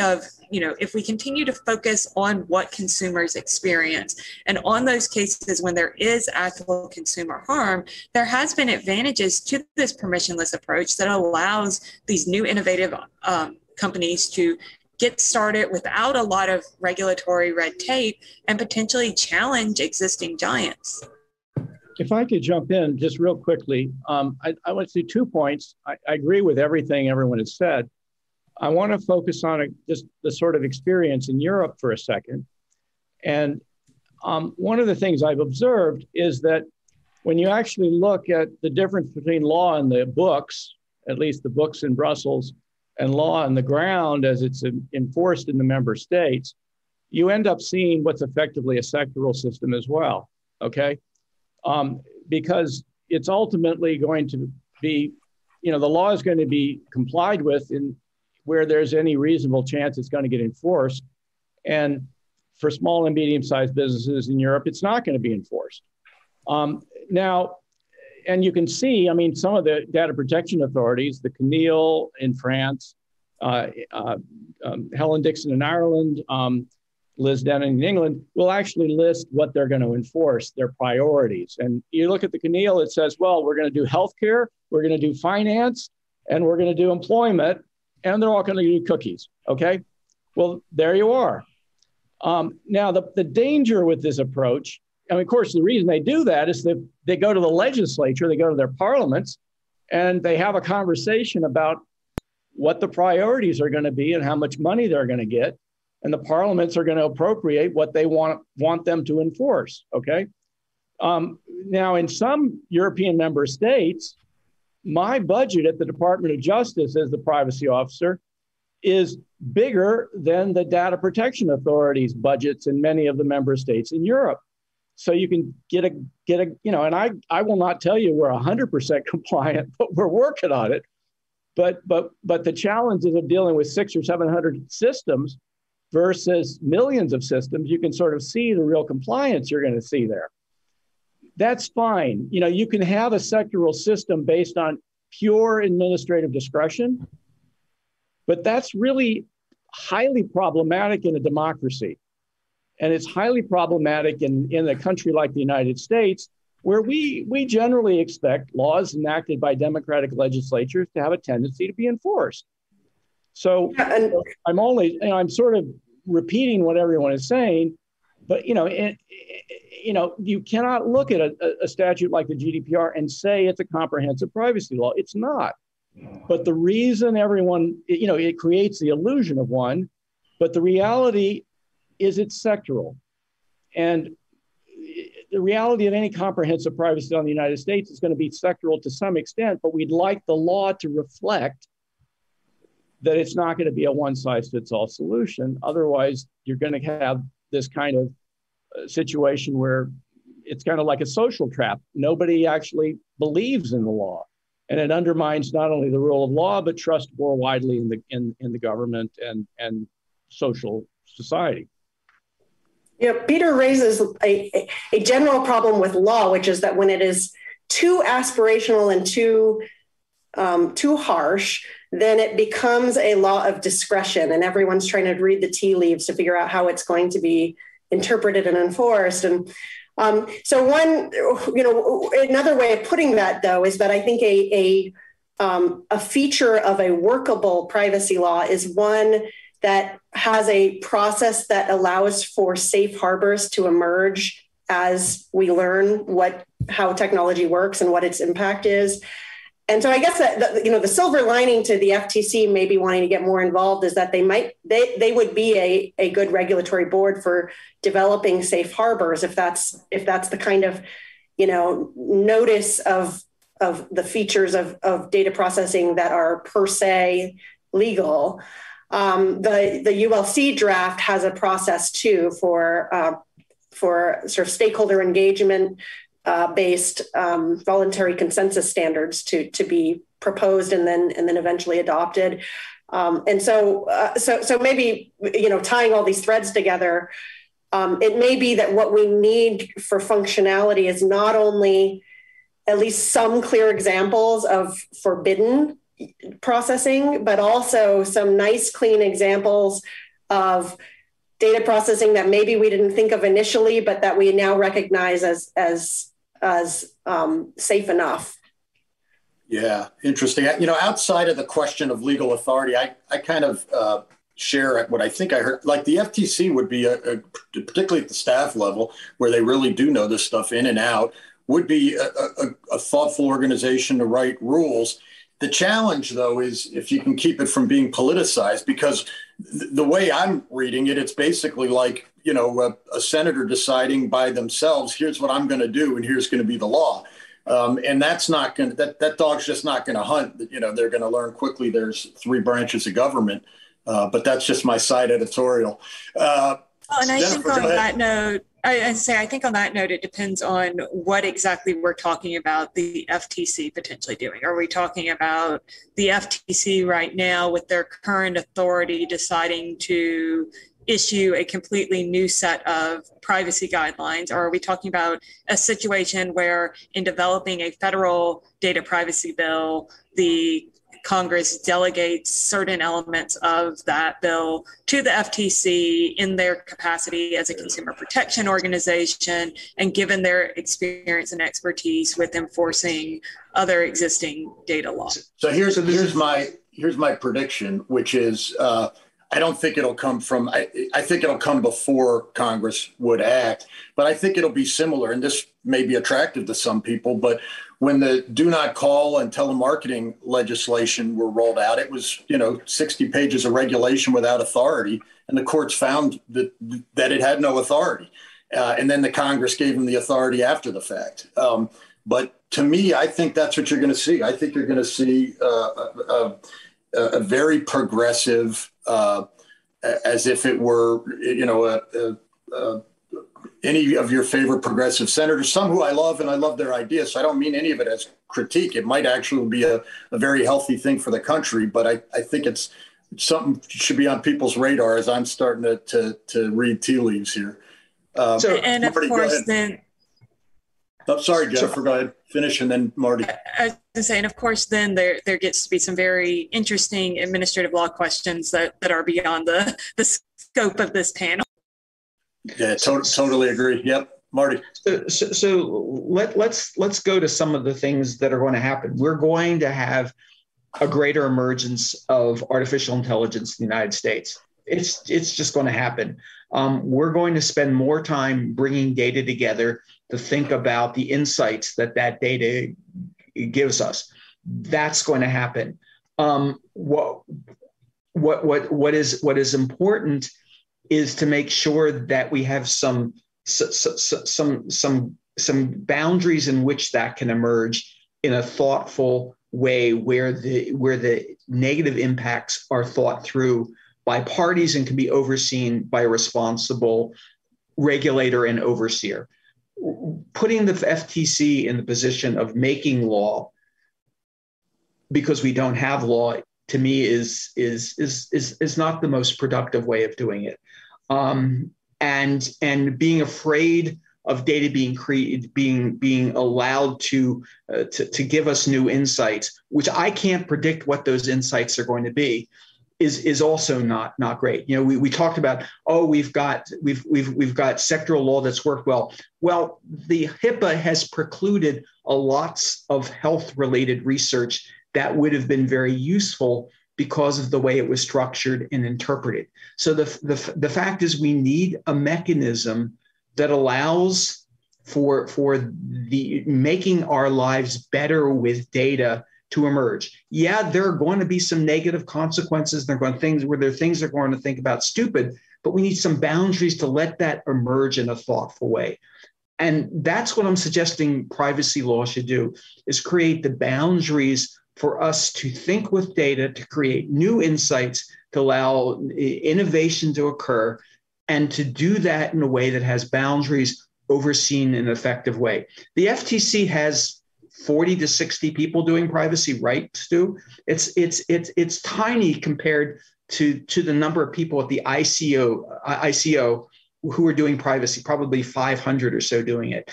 of, you know, if we continue to focus on what consumers experience and on those cases when there is actual consumer harm, there has been advantages to this permissionless approach that allows these new innovative um, companies to get started without a lot of regulatory red tape and potentially challenge existing giants. If I could jump in just real quickly, um, I, I want to do two points. I, I agree with everything everyone has said. I want to focus on a, just the sort of experience in Europe for a second. And um, one of the things I've observed is that when you actually look at the difference between law and the books, at least the books in Brussels, and law on the ground as it's enforced in the member states, you end up seeing what's effectively a sectoral system as well, okay? Um, because it's ultimately going to be, you know, the law is going to be complied with in where there's any reasonable chance it's going to get enforced. And for small and medium-sized businesses in Europe, it's not going to be enforced. Um, now, and you can see, I mean, some of the data protection authorities, the C N I L in France, uh, uh, um, Helen Dixon in Ireland, um, Liz Denning in England, will actually list what they're going to enforce, their priorities. And you look at the C N I L, it says, well, we're going to do healthcare, we're going to do finance, and we're going to do employment, and they're all going to do cookies, okay? Well, there you are. Um, now, the, the danger with this approach, and of course, the reason they do that is that they go to the legislature, they go to their parliaments, and they have a conversation about what the priorities are going to be and how much money they're going to get. And the parliaments are going to appropriate what they want, want them to enforce, okay? Um, now, in some European member states, my budget at the Department of Justice as the privacy officer is bigger than the data protection authorities' budgets in many of the member states in Europe. So you can get a, get a, you know, and I, I will not tell you we're one hundred percent compliant, but we're working on it. But, but, but the challenges of dealing with six or seven hundred systems versus millions of systems, you can sort of see the real compliance you're going to see there. That's fine. You know, you can have a sectoral system based on pure administrative discretion, but that's really highly problematic in a democracy. And it's highly problematic in, in a country like the United States, where we, we generally expect laws enacted by democratic legislatures to have a tendency to be enforced. So I'm only, you know, I'm sort of repeating what everyone is saying, but, you know, it, you know, you cannot look at a, a statute like the G D P R and say it's a comprehensive privacy law. It's not. But the reason everyone, you know, it creates the illusion of one, but the reality is it's sectoral. And the reality of any comprehensive privacy law in the United States is going to be sectoral to some extent, but we'd like the law to reflect that it's not going to be a one-size-fits-all solution. Otherwise, you're going to have this kind of uh, situation where it's kind of like a social trap. Nobody actually believes in the law, and it undermines not only the rule of law, but trust more widely in the in, in the government and and social society. Yeah, you know, Peter raises a a general problem with law, which is that when it is too aspirational and too um, too harsh, then it becomes a law of discretion, and everyone's trying to read the tea leaves to figure out how it's going to be interpreted and enforced. And um, so one, you know, another way of putting that, though, is that I think a, a, um, a feature of a workable privacy law is one that has a process that allows for safe harbors to emerge as we learn what, how technology works and what its impact is. And so I guess that, the, you know, the silver lining to the F T C maybe wanting to get more involved is that they might, they, they would be a, a good regulatory board for developing safe harbors if that's, if that's the kind of, you know, notice of, of the features of, of data processing that are per se legal. Um, the, the U L C draft has a process too for, uh, for sort of stakeholder engagement, Uh, based um, voluntary consensus standards to to be proposed and then and then eventually adopted, um, and so uh, so so maybe, you know, tying all these threads together, um, it may be that what we need for functionality is not only at least some clear examples of forbidden processing, but also some nice clean examples of data processing that maybe we didn't think of initially, but that we now recognize as as as um, safe enough. Yeah, interesting. You know, outside of the question of legal authority, I I kind of uh, share what I think I heard. Like the F T C would be, a, a, particularly at the staff level, where they really do know this stuff in and out, would be a, a, a thoughtful organization to write rules. The challenge, though, is if you can keep it from being politicized, because the way I'm reading it, it's basically like, you know, a, a senator deciding by themselves, here's what I'm going to do and here's going to be the law. Um, and that's not going to, that, that dog's just not going to hunt. You know, they're going to learn quickly there's three branches of government. Uh, but that's just my side editorial. Uh, oh, and I Jennifer, think on that note, I, I say, I think on that note, it depends on what exactly we're talking about the F T C potentially doing. Are we talking about the F T C right now with their current authority deciding to issue a completely new set of privacy guidelines? Or are we talking about a situation where in developing a federal data privacy bill, the Congress delegates certain elements of that bill to the F T C in their capacity as a consumer protection organization, and given their experience and expertise with enforcing other existing data laws? So here's here's my here's my prediction, which is uh, I don't think it'll come from. I, I think it'll come before Congress would act, but I think it'll be similar. And this may be attractive to some people, but when the do not call and telemarketing legislation were rolled out, it was, you know, sixty pages of regulation without authority. And the courts found that, that it had no authority. Uh, and then the Congress gave them the authority after the fact. Um, but to me, I think that's what you're going to see. I think you're going to see uh, a, a, a very progressive, uh, as if it were, you know, a, a, a any of your favorite progressive senators, some who I love and I love their ideas. So I don't mean any of it as critique. It might actually be a, a very healthy thing for the country, but I, I think it's something should be on people's radar as I'm starting to, to, to read tea leaves here. Uh, so, and Marty, of course, then. I'm sorry, Jennifer, sure. Go ahead, finish, and then Marty. I was going to say, and of course, then there, there gets to be some very interesting administrative law questions that, that are beyond the, the scope of this panel. Yeah, to- totally agree. Yep. Marty. So, so, so let, let's let's go to some of the things that are going to happen. We're going to have a greater emergence of artificial intelligence in the United States. It's, it's just going to happen. Um, we're going to spend more time bringing data together to think about the insights that that data gives us. That's going to happen. Um, what, what, what, what is, what is important is to make sure that we have some, some, some, some boundaries in which that can emerge in a thoughtful way, where the, where the negative impacts are thought through by parties and can be overseen by a responsible regulator and overseer. Putting the F T C in the position of making law, because we don't have law, to me is is is is is not the most productive way of doing it. Um, and and being afraid of data being created, being being allowed to, uh, to to give us new insights, which I can't predict what those insights are going to be, is is also not not great. You know, we, we talked about, oh, we've got we've we've we've got sectoral law that's worked well. Well, the HIPAA has precluded a lots of health related research that would have been very useful because of the way it was structured and interpreted. So the, the, the fact is, we need a mechanism that allows for, for the making our lives better with data to emerge. Yeah, there are going to be some negative consequences. There are going to things where there are things they're going to think about stupid, but we need some boundaries to let that emerge in a thoughtful way. And that's what I'm suggesting privacy law should do, is create the boundaries for us to think with data, to create new insights, to allow innovation to occur, and to do that in a way that has boundaries overseen in an effective way. The F T C has forty to sixty people doing privacy, right, Stu? It's it's it's it's tiny compared to, to the number of people at the I C O who are doing privacy, probably five hundred or so doing it.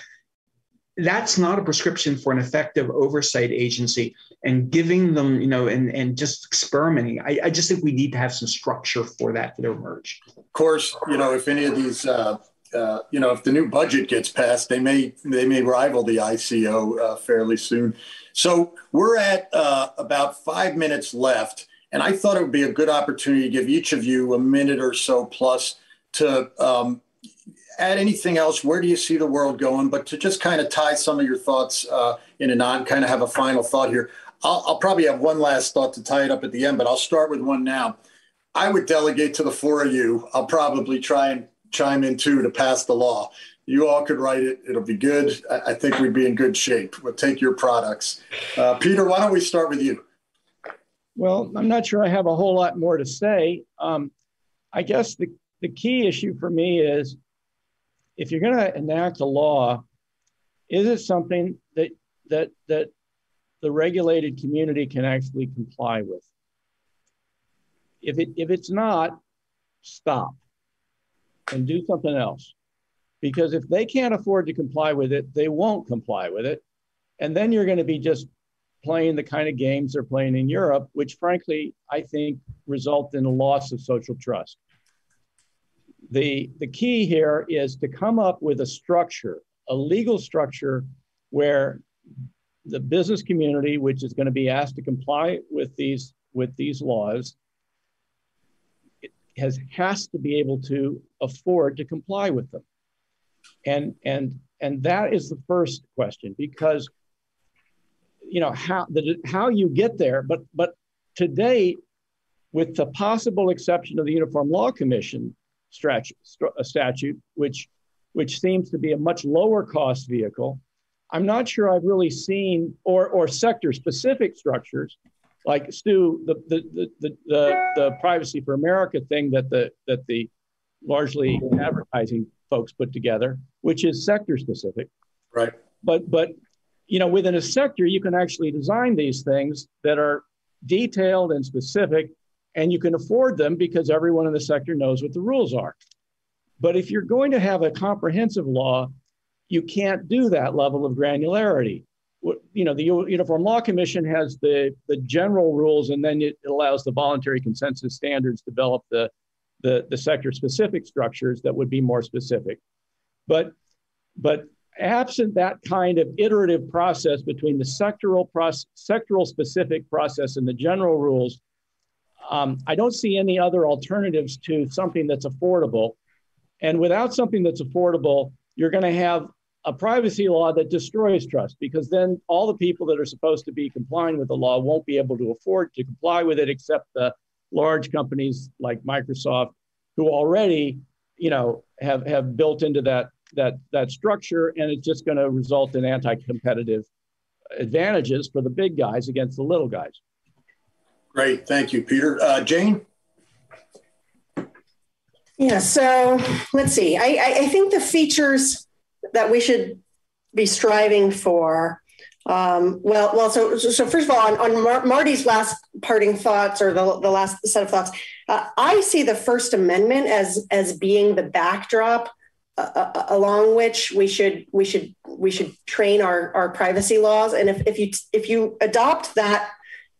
That's not a prescription for an effective oversight agency, and giving them, you know, and, and just experimenting. I, I just think we need to have some structure for that to emerge. Of course, you know, if any of these, uh, uh, you know, if the new budget gets passed, they may they may rival the I C O uh, fairly soon. So we're at uh, about five minutes left, and I thought it would be a good opportunity to give each of you a minute or so plus to um add anything else. Where do you see the world going? But to just kind of tie some of your thoughts uh, in and on, kind of have a final thought here. I'll, I'll probably have one last thought to tie it up at the end, but I'll start with one now. I would delegate to the four of you. I'll probably try and chime in too to pass the law. You all could write it. It'll be good. I, I think we'd be in good shape. We'll take your products. Uh, Peter, why don't we start with you? Well, I'm not sure I have a whole lot more to say. Um, I guess the, the key issue for me is, if you're going to enact a law, is it something that that that the regulated community can actually comply with? If it if it's not, stop. and do something else. Because if they can't afford to comply with it, they won't comply with it. And then you're going to be just playing the kind of games they're playing in Europe, which frankly, I think result in a loss of social trust. The, the key here is to come up with a structure, a legal structure where the business community, which is going to be asked to comply with these, with these laws, it has, has to be able to afford to comply with them. And, and, and that is the first question, because you know, how, the, how you get there, but, but today, with the possible exception of the Uniform Law Commission strat, st statute, which, which seems to be a much lower cost vehicle, I'm not sure I've really seen, or, or sector specific structures, like Stu, the, the, the, the, the, the Privacy for America thing that the, that the largely advertising folks put together, which is sector specific. Right. But, but, you know, within a sector, you can actually design these things that are detailed and specific, and you can afford them because everyone in the sector knows what the rules are. But if you're going to have a comprehensive law, you can't do that level of granularity. You know, the Uniform Law Commission has the, the general rules, and then it allows the voluntary consensus standards develop the, the, the sector-specific structures that would be more specific. But, but absent that kind of iterative process between the sectoral process, sectoral specific process and the general rules, um, I don't see any other alternatives to something that's affordable. And without something that's affordable, you're going to have a privacy law that destroys trust, because then all the people that are supposed to be complying with the law won't be able to afford to comply with it, except the large companies like Microsoft, who already, you know, have, have built into that that that structure, and it's just going to result in anti-competitive advantages for the big guys against the little guys. Great, thank you, Peter. Uh, Jane? Yeah, so let's see. I, I think the features that we should be striving for, um, well, well. So, so first of all, on, on Mar Marty's last parting thoughts, or the, the last set of thoughts, uh, I see the First Amendment as as being the backdrop Uh, along which we should we should we should train our, our privacy laws. And if, if you if you adopt that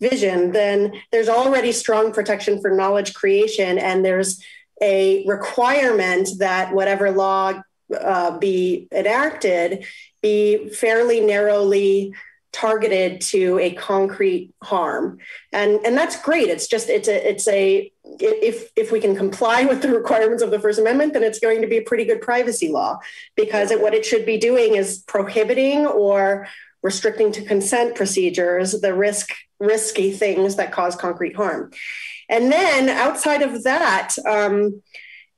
vision, then there's already strong protection for knowledge creation, and there's a requirement that whatever law uh, be enacted be fairly narrowly targeted to a concrete harm. And and that's great. It's just it's a it's a if if we can comply with the requirements of the First Amendment, then it's going to be a pretty good privacy law, because it, what it should be doing is prohibiting or restricting to consent procedures the risk risky things that cause concrete harm. And then outside of that, um,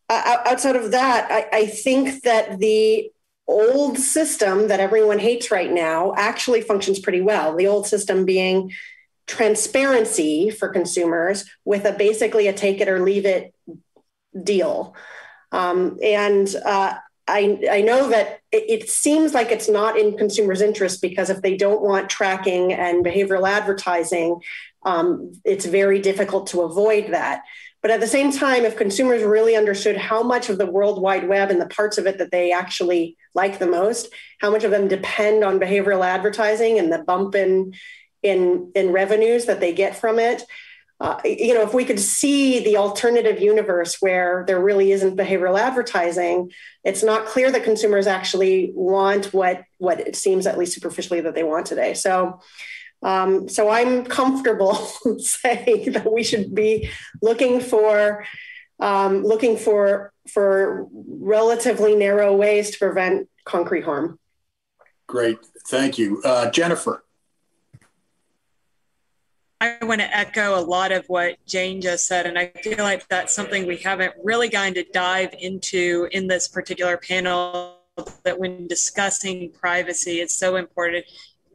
outside of that, I, I think that the old system that everyone hates right now actually functions pretty well. The old system being transparency for consumers with a basically a take it or leave it deal. Um, and uh, I, I know that it, it seems like it's not in consumers' interest, because if they don't want tracking and behavioral advertising, um, it's very difficult to avoid that. But at the same time, if consumers really understood how much of the World Wide Web and the parts of it that they actually like the most, how much of them depend on behavioral advertising and the bump in, in, in revenues that they get from it, uh, you know, if we could see the alternative universe where there really isn't behavioral advertising, it's not clear that consumers actually want what, what it seems, at least superficially, that they want today. So. Um, so I'm comfortable saying that we should be looking for um, looking for for relatively narrow ways to prevent concrete harm. Great, thank you, uh, Jennifer. I want to echo a lot of what Jane just said, and I feel like that's something we haven't really gotten to dive into in this particular panel. That when discussing privacy, it's so important.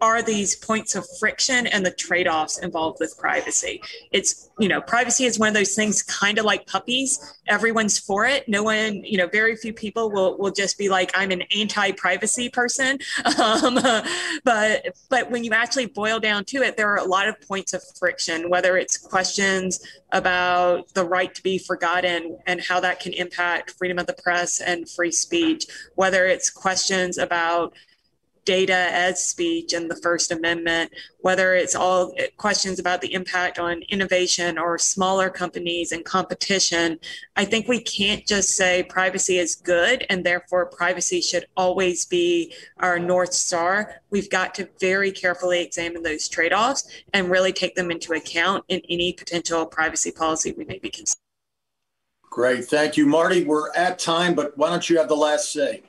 are these points of friction and the trade-offs involved with privacy. It's, you know, privacy is one of those things kind of like puppies. Everyone's for it. No one, you know, very few people will, will just be like, I'm an anti-privacy person. Um, but, but when you actually boil down to it, there are a lot of points of friction, whether it's questions about the right to be forgotten and how that can impact freedom of the press and free speech, whether it's questions about data as speech and the First Amendment, whether it's all questions about the impact on innovation or smaller companies and competition. I think we can't just say privacy is good and therefore privacy should always be our North Star. We've got to very carefully examine those trade-offs and really take them into account in any potential privacy policy we may be considering. Great, thank you, Marty. We're at time, but why don't you have the last say?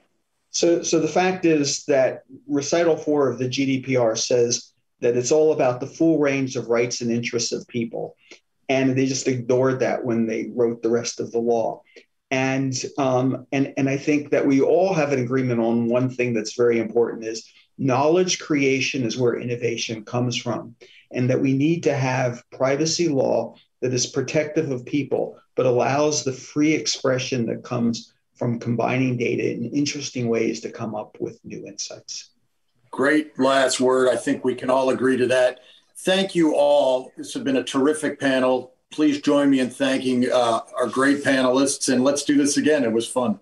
So, so the fact is that recital four of the G D P R says that it's all about the full range of rights and interests of people. And they just ignored that when they wrote the rest of the law. And, um, and, and I think that we all have an agreement on one thing that's very important is knowledge creation is where innovation comes from, and that we need to have privacy law that is protective of people, but allows the free expression that comes from combining data in interesting ways to come up with new insights. Great last word. I think we can all agree to that. Thank you all. This has been a terrific panel. Please join me in thanking uh, our great panelists, and let's do this again. It was fun.